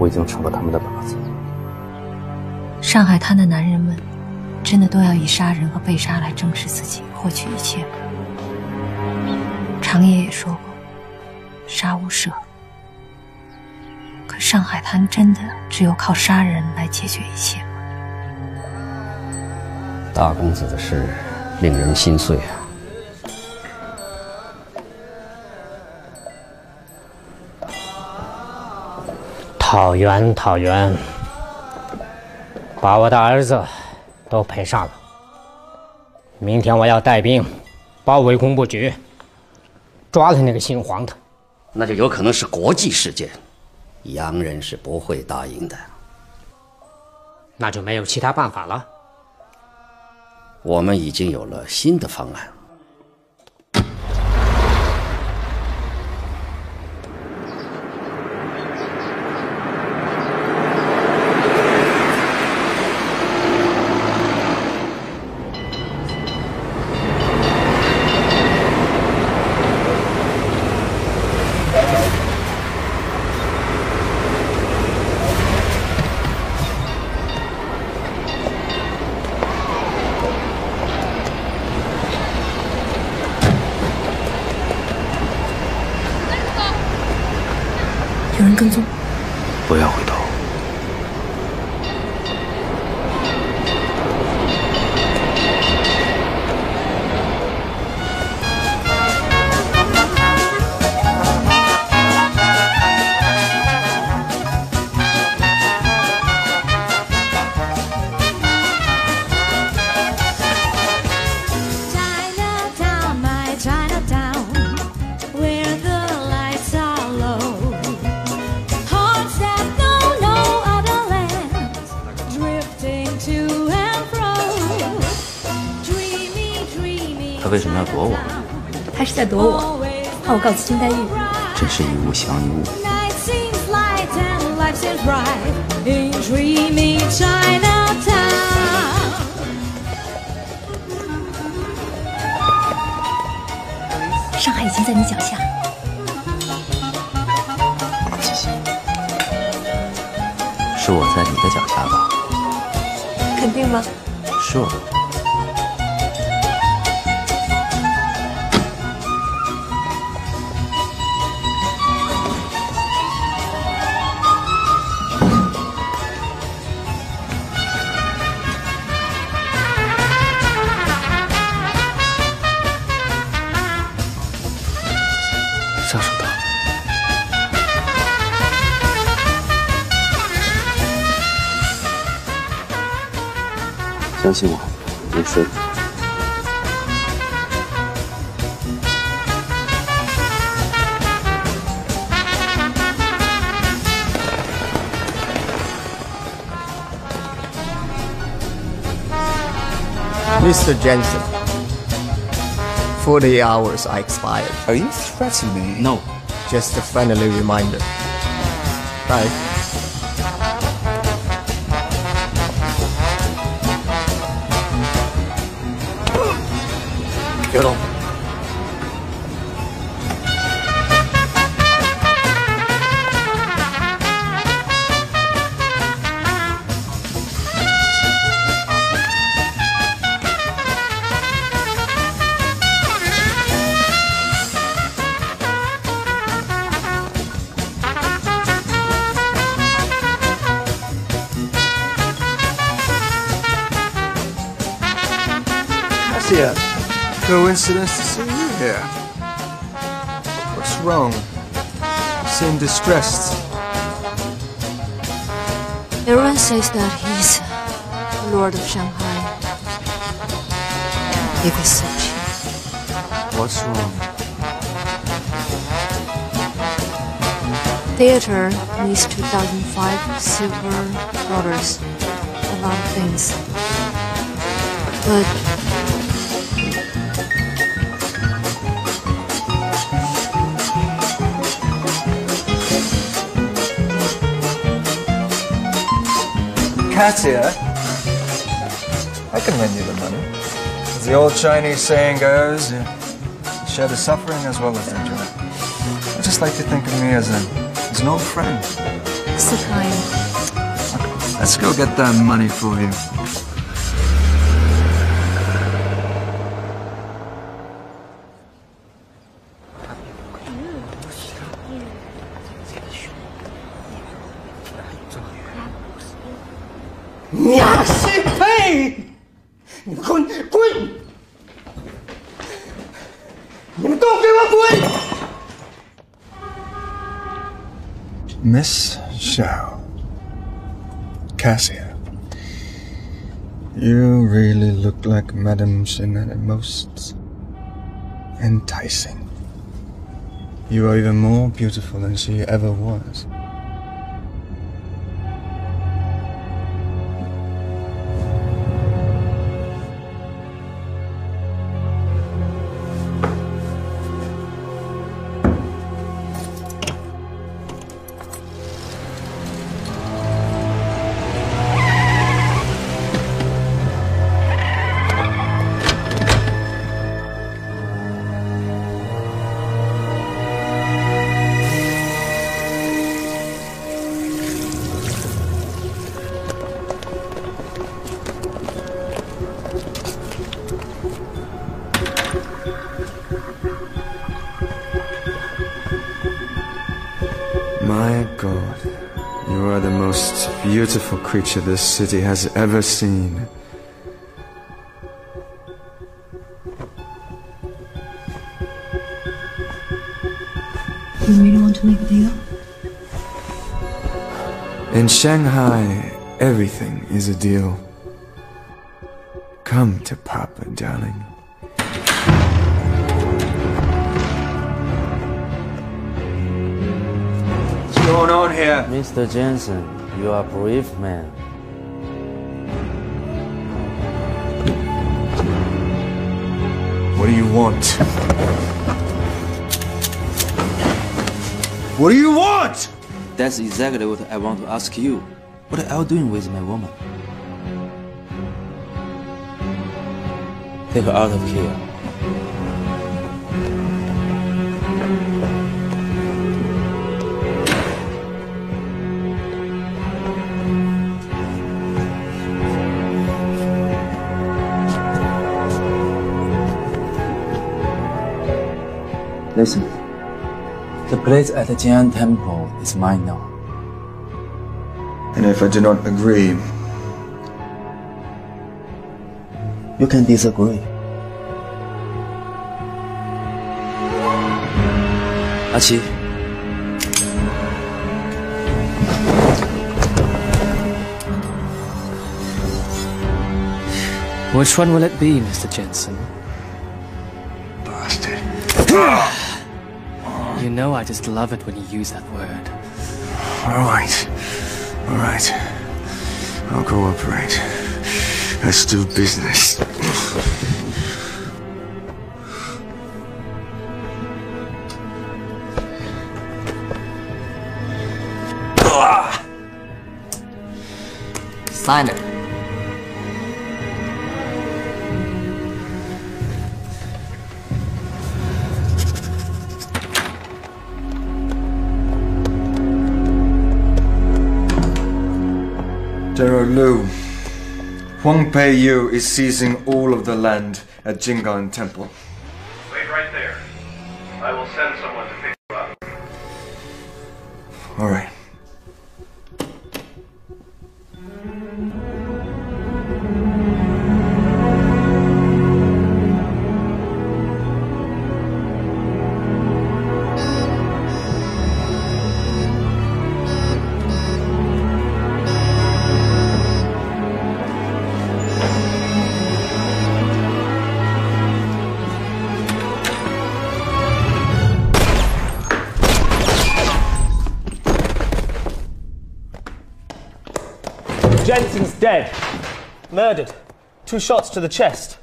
我已经成了他们的靶子。上海滩的男人们，真的都要以杀人和被杀来证实自己，获取一切吗？长野也说过，杀无赦。可上海滩真的只有靠杀人来解决一切吗？大公子的事令人心碎啊。 讨袁，讨袁，把我的儿子都赔上了。明天我要带兵包围工部局，抓了那个姓黄的。那就有可能是国际事件，洋人是不会答应的。那就没有其他办法了。我们已经有了新的方案。 跟踪，不要回头。他为什么要躲我？他是在躲我，怕我告诉金黛玉。真是一物降一物。上海已经在你脚下。谢谢。是我在你的脚下吧？肯定吗 ？Sure。 下手吧。相信我，没事。Mister Jensen. forty hours I expired. Are you threatening me? No. Just a friendly reminder. Bye. Get on. Yeah, coincidence to see you here. What's wrong? You seem distressed. Everyone says that he's Lord of Shanghai. It was so cheap. What's wrong? Theater needs two thousand five silver dollars. A lot of things. But... Katia, I can lend you the money. As the old Chinese saying goes, you share the suffering as well as the joy. I just like to think of me as, a, as an old friend. So kind. Let's go get that money for you. Miss Xiao, Cassia, You really look like Madame Jensen and most enticing. You are even more beautiful than she ever was. My God, you are the most beautiful creature this city has ever seen. You really want to make a deal? In Shanghai, everything is a deal. Come to Papa, darling. What's going on here? Mister Jensen, you are a brave man. What do you want? What do you want? That's exactly what I want to ask you. What are you doing with my woman? Take her out of here. Listen, the place at the Jian Temple is mine now. And if I do not agree, you can disagree. Achi. Which one will it be, Mister Jensen? Bastard. You know, I just love it when you use that word. All right. All right. I'll cooperate. Let's do business. Sign it. General Liu, Huang Peiyu is seizing all of the land at Jingan Temple. Wait right there. I will send someone to pick you up. All right. Jensen's dead. Murdered. Two shots to the chest.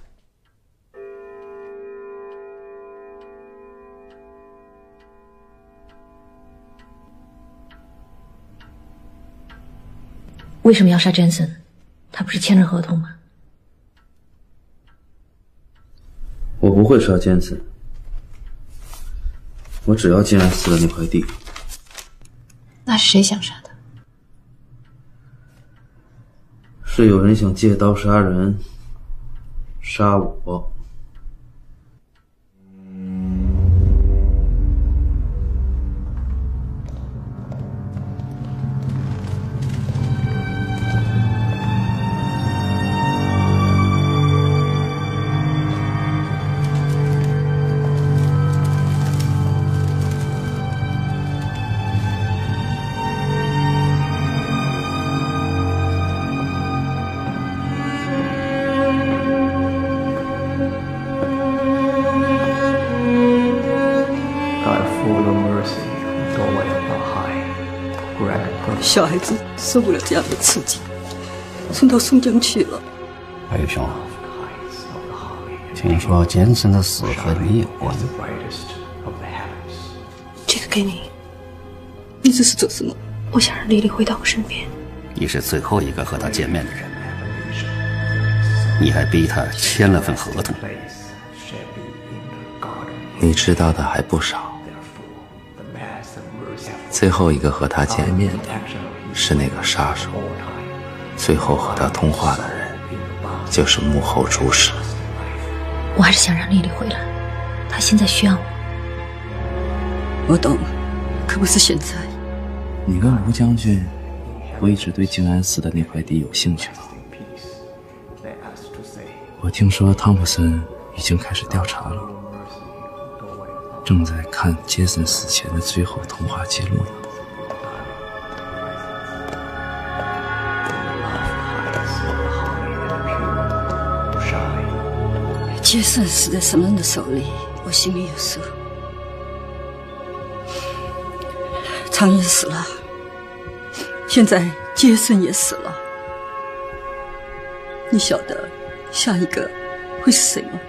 为什么要杀 Jensen？ 他不是签了合同吗？我不会杀 Jensen， 我只要进来死的那块地。那是谁想杀的？ 是有人想借刀杀人，杀我。小孩子受不了这样的刺激，送到松江去了。白玉兄，听说Jensen的死和你有关，这个给你。你这是做什么？我想让李李回到我身边。你是最后一个和他见面的人，你还逼他签了份合同。你知道的还不少。 最后一个和他见面的是那个杀手，最后和他通话的人就是幕后主使。我还是想让丽丽回来，她现在需要我。我懂，可不是现在。你跟吴将军不一直对静安寺的那块地有兴趣吗？我听说汤普森已经开始调查了。 正在看杰森死前的最后通话记录呢。杰森死在什么人的手里，我心里有数。苍蝇死了，现在杰森也死了。你晓得下一个会是谁吗？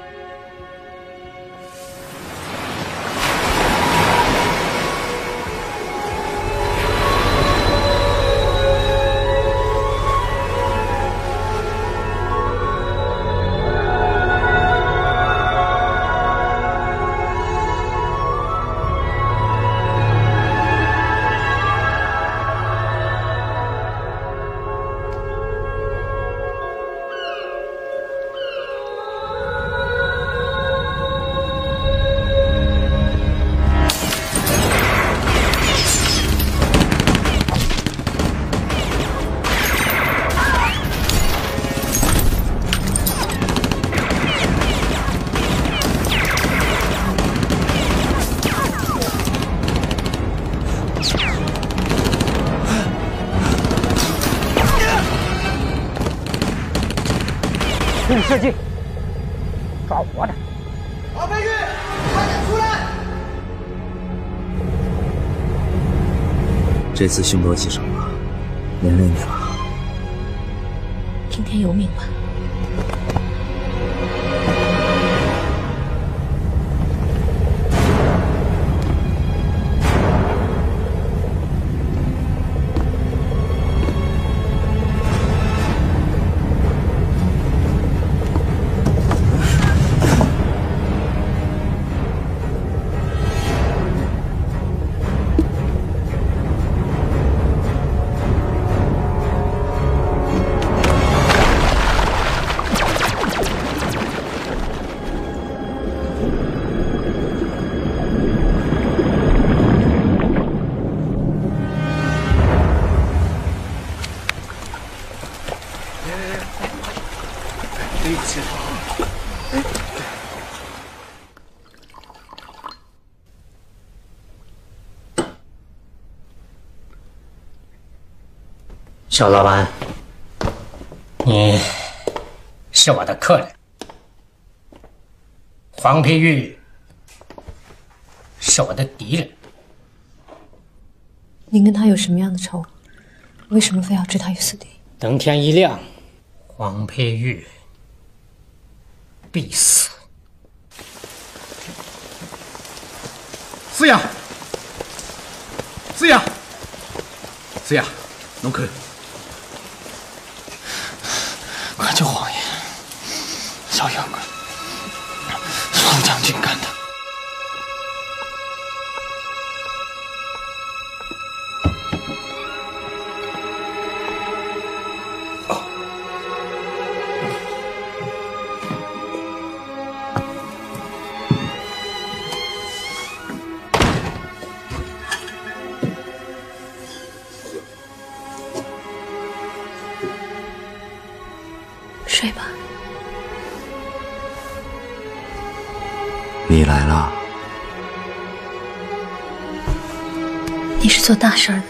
给你设计，抓活的！王飞玉，快点出来！这次凶多吉少了，连累你了。听天由命吧。小老板，你是我的客人，黄佩玉是我的敌人。您跟他有什么样的仇？为什么非要置他于死地？等天一亮，黄佩玉必死。思雅，思雅，思雅，农客。 快救皇爷！小妖怪，宋将军干的。哦、睡吧。 你来了。你是做大事儿的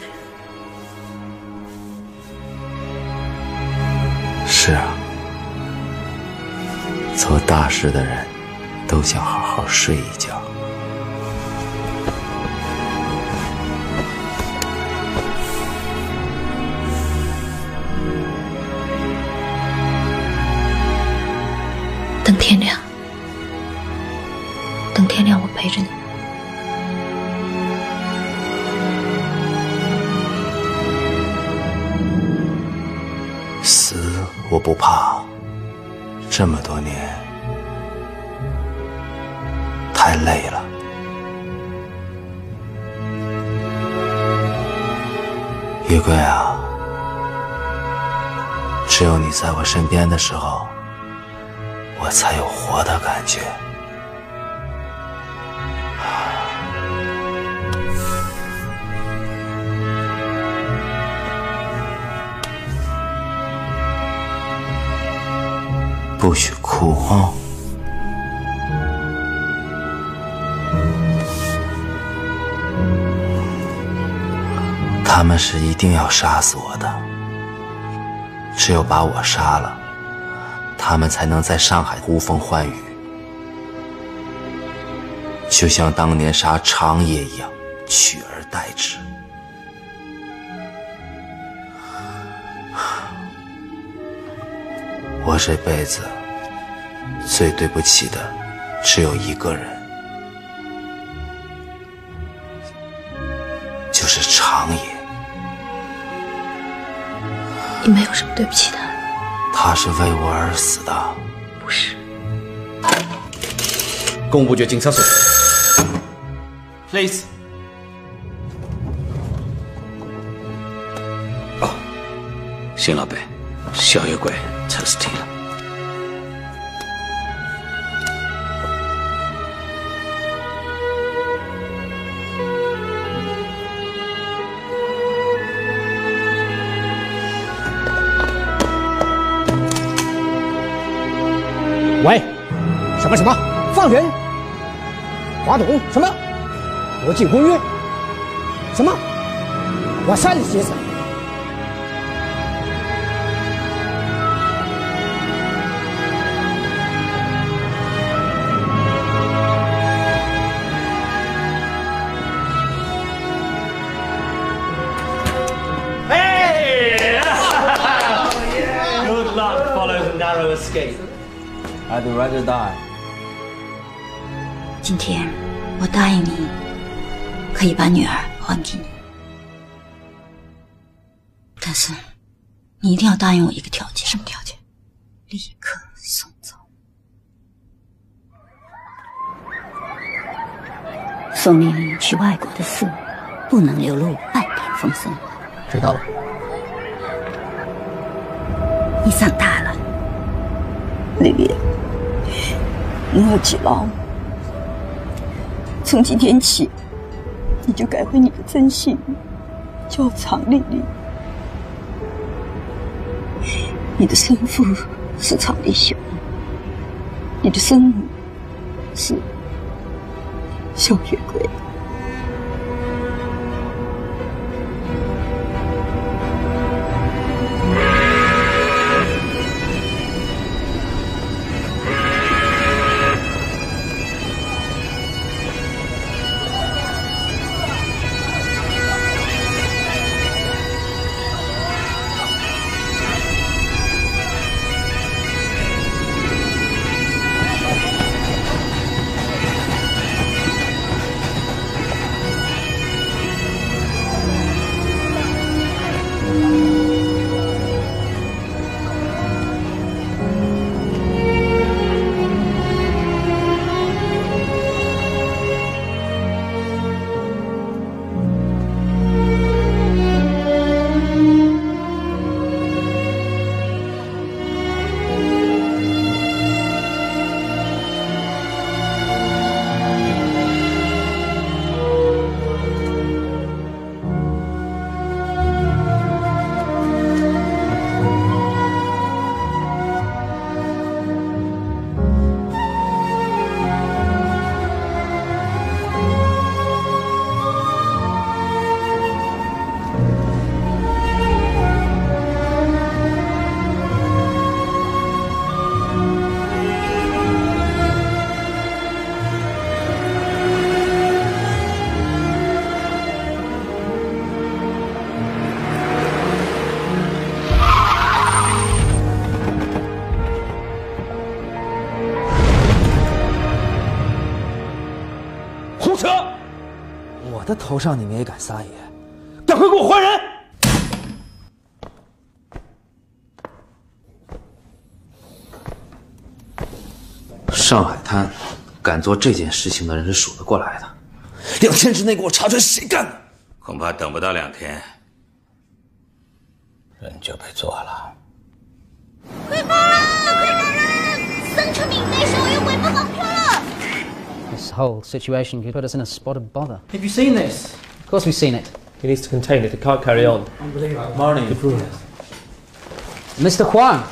人。是啊，做大事的人都想好好睡一觉。等天亮，等天亮，我陪着你。死我不怕，这么多年太累了。 月桂啊，只有你在我身边的时候，我才有活的感觉。不许哭哦。 他们是一定要杀死我的，只有把我杀了，他们才能在上海呼风唤雨，就像当年杀长野一样，取而代之。我这辈子最对不起的只有一个人，就是长野。 你没有什么对不起他，他是为我而死的，不是。公布局警察所 ，please。哦，辛老板，小夜鬼出事体了。喂，什么什么放人？华董什么国际公约？什么？我杀你先生！哎 ，Good luck follows narrow escape. I'd rather die。今天我答应你，可以把女儿还给你，但是你一定要答应我一个条件。什么条件？立刻送走。宋玲玲去外国的寺庙，不能流露半点风声。知道了。你长大了。丽丽。 你要记牢，从今天起，你就改回你的真姓，叫常丽丽。你的生父是常立雄，你的生母是小月桂。他头上你们也敢撒野？赶快给我还人！上海滩敢做这件事情的人是数得过来的，两天之内给我查出谁干的，恐怕等不到两天，人就被做了。快报了，快报了！桑成明那时候又买不好票了。This whole situation could put us in a spot of bother. Have you seen this? Of course we've seen it. He needs to contain it. It can't carry on. Unbelievable. Morning. Mister Huang.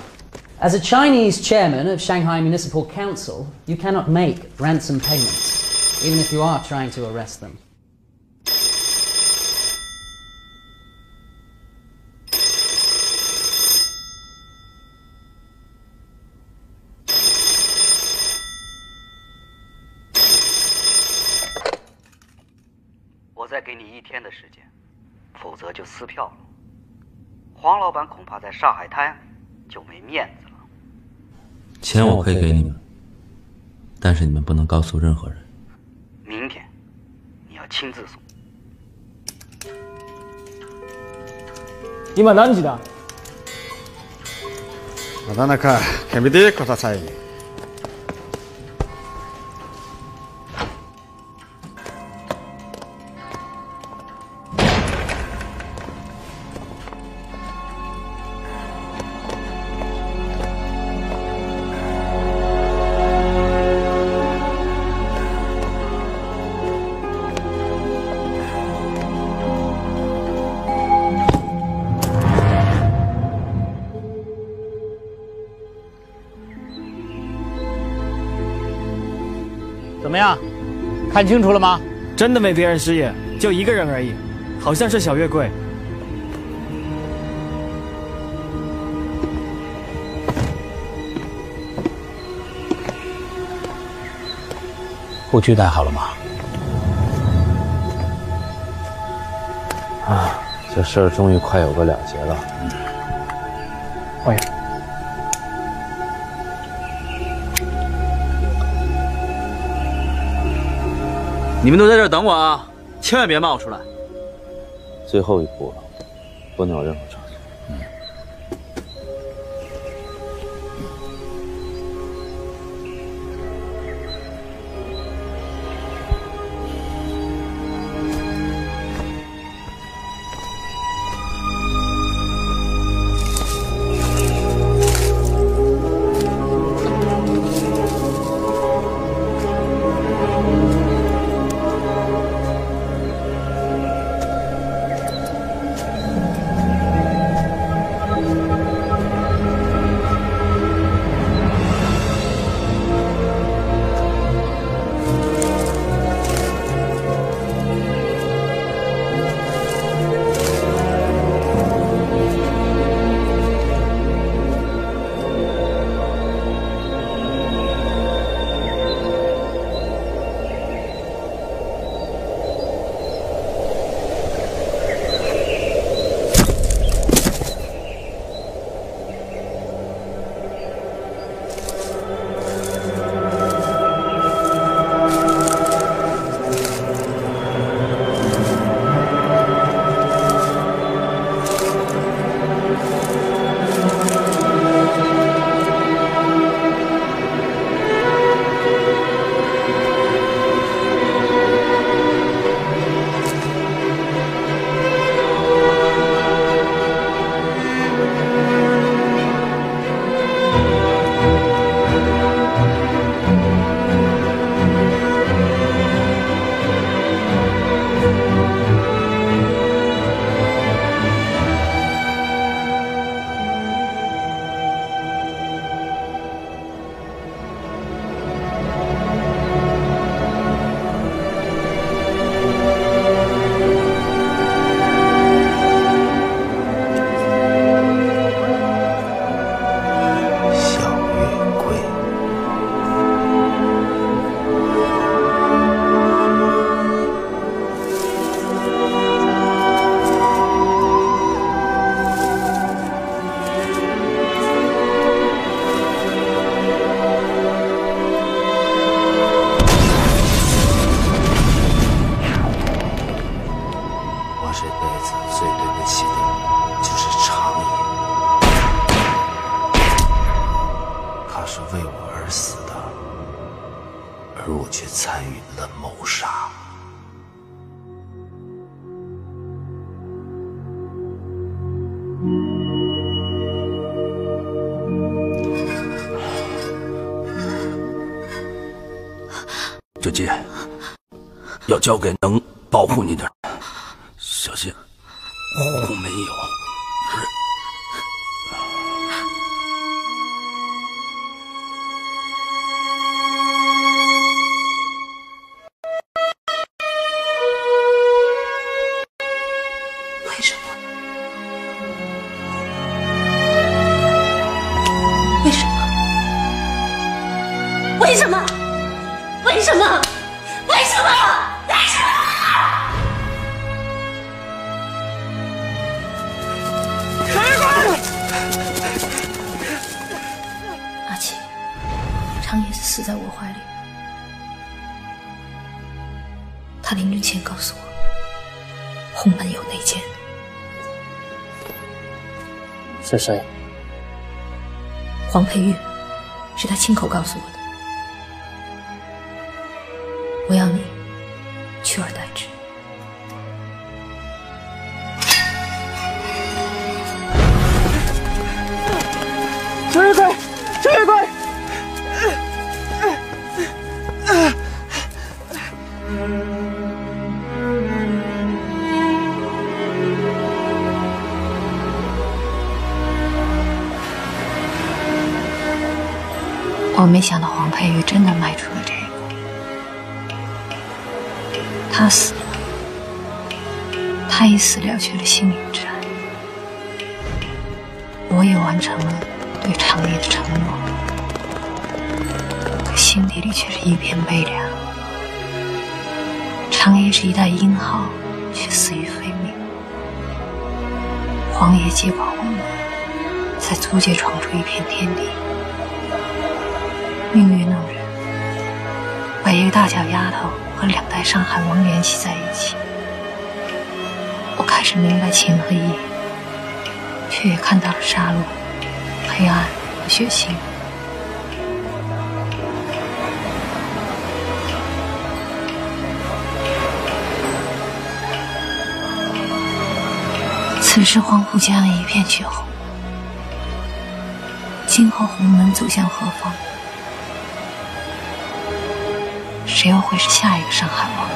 As a Chinese chairman of Shanghai Municipal Council, you cannot make ransom payments, even if you are trying to arrest them. I'll give you one day, otherwise you'll be sold out. Huang Laoban probably in Shanghai Town will not be honest. 钱我可以给你们，但是你们不能告诉任何人。明天你要亲自送。今何時だ？まだなか煙でください。怎么样，看清楚了吗？真的没别人失业，就一个人而已，好像是小月桂。护具带好了吗？啊，这事儿终于快有个了结了。嗯。欢迎。 你们都在这儿等我啊！千万别骂我出来。最后一步了，不能有任何差错。嗯。他是为我而死的，而我却参与了谋杀。这剑要交给能保护你的人，小心虎没有。 是谁？黄佩玉，是他亲口告诉我的。我要你取而代之。陈月桂，陈月桂。 我没想到黄佩玉真的迈出了这一步，她死了，她以死了却了心灵之爱，我也完成了对长夜的承诺，可心底里却是一片悲凉。长夜是一代英豪，却死于非命。黄爷接管我们，在租界闯出一片天地。 命运弄人，把一个大脚丫头和两代上海王联系在一起。我开始明白情和义，却也看到了杀戮、黑暗和血腥。此时黄浦江一片血红，今后洪门走向何方？ 谁又会是下一个上海王？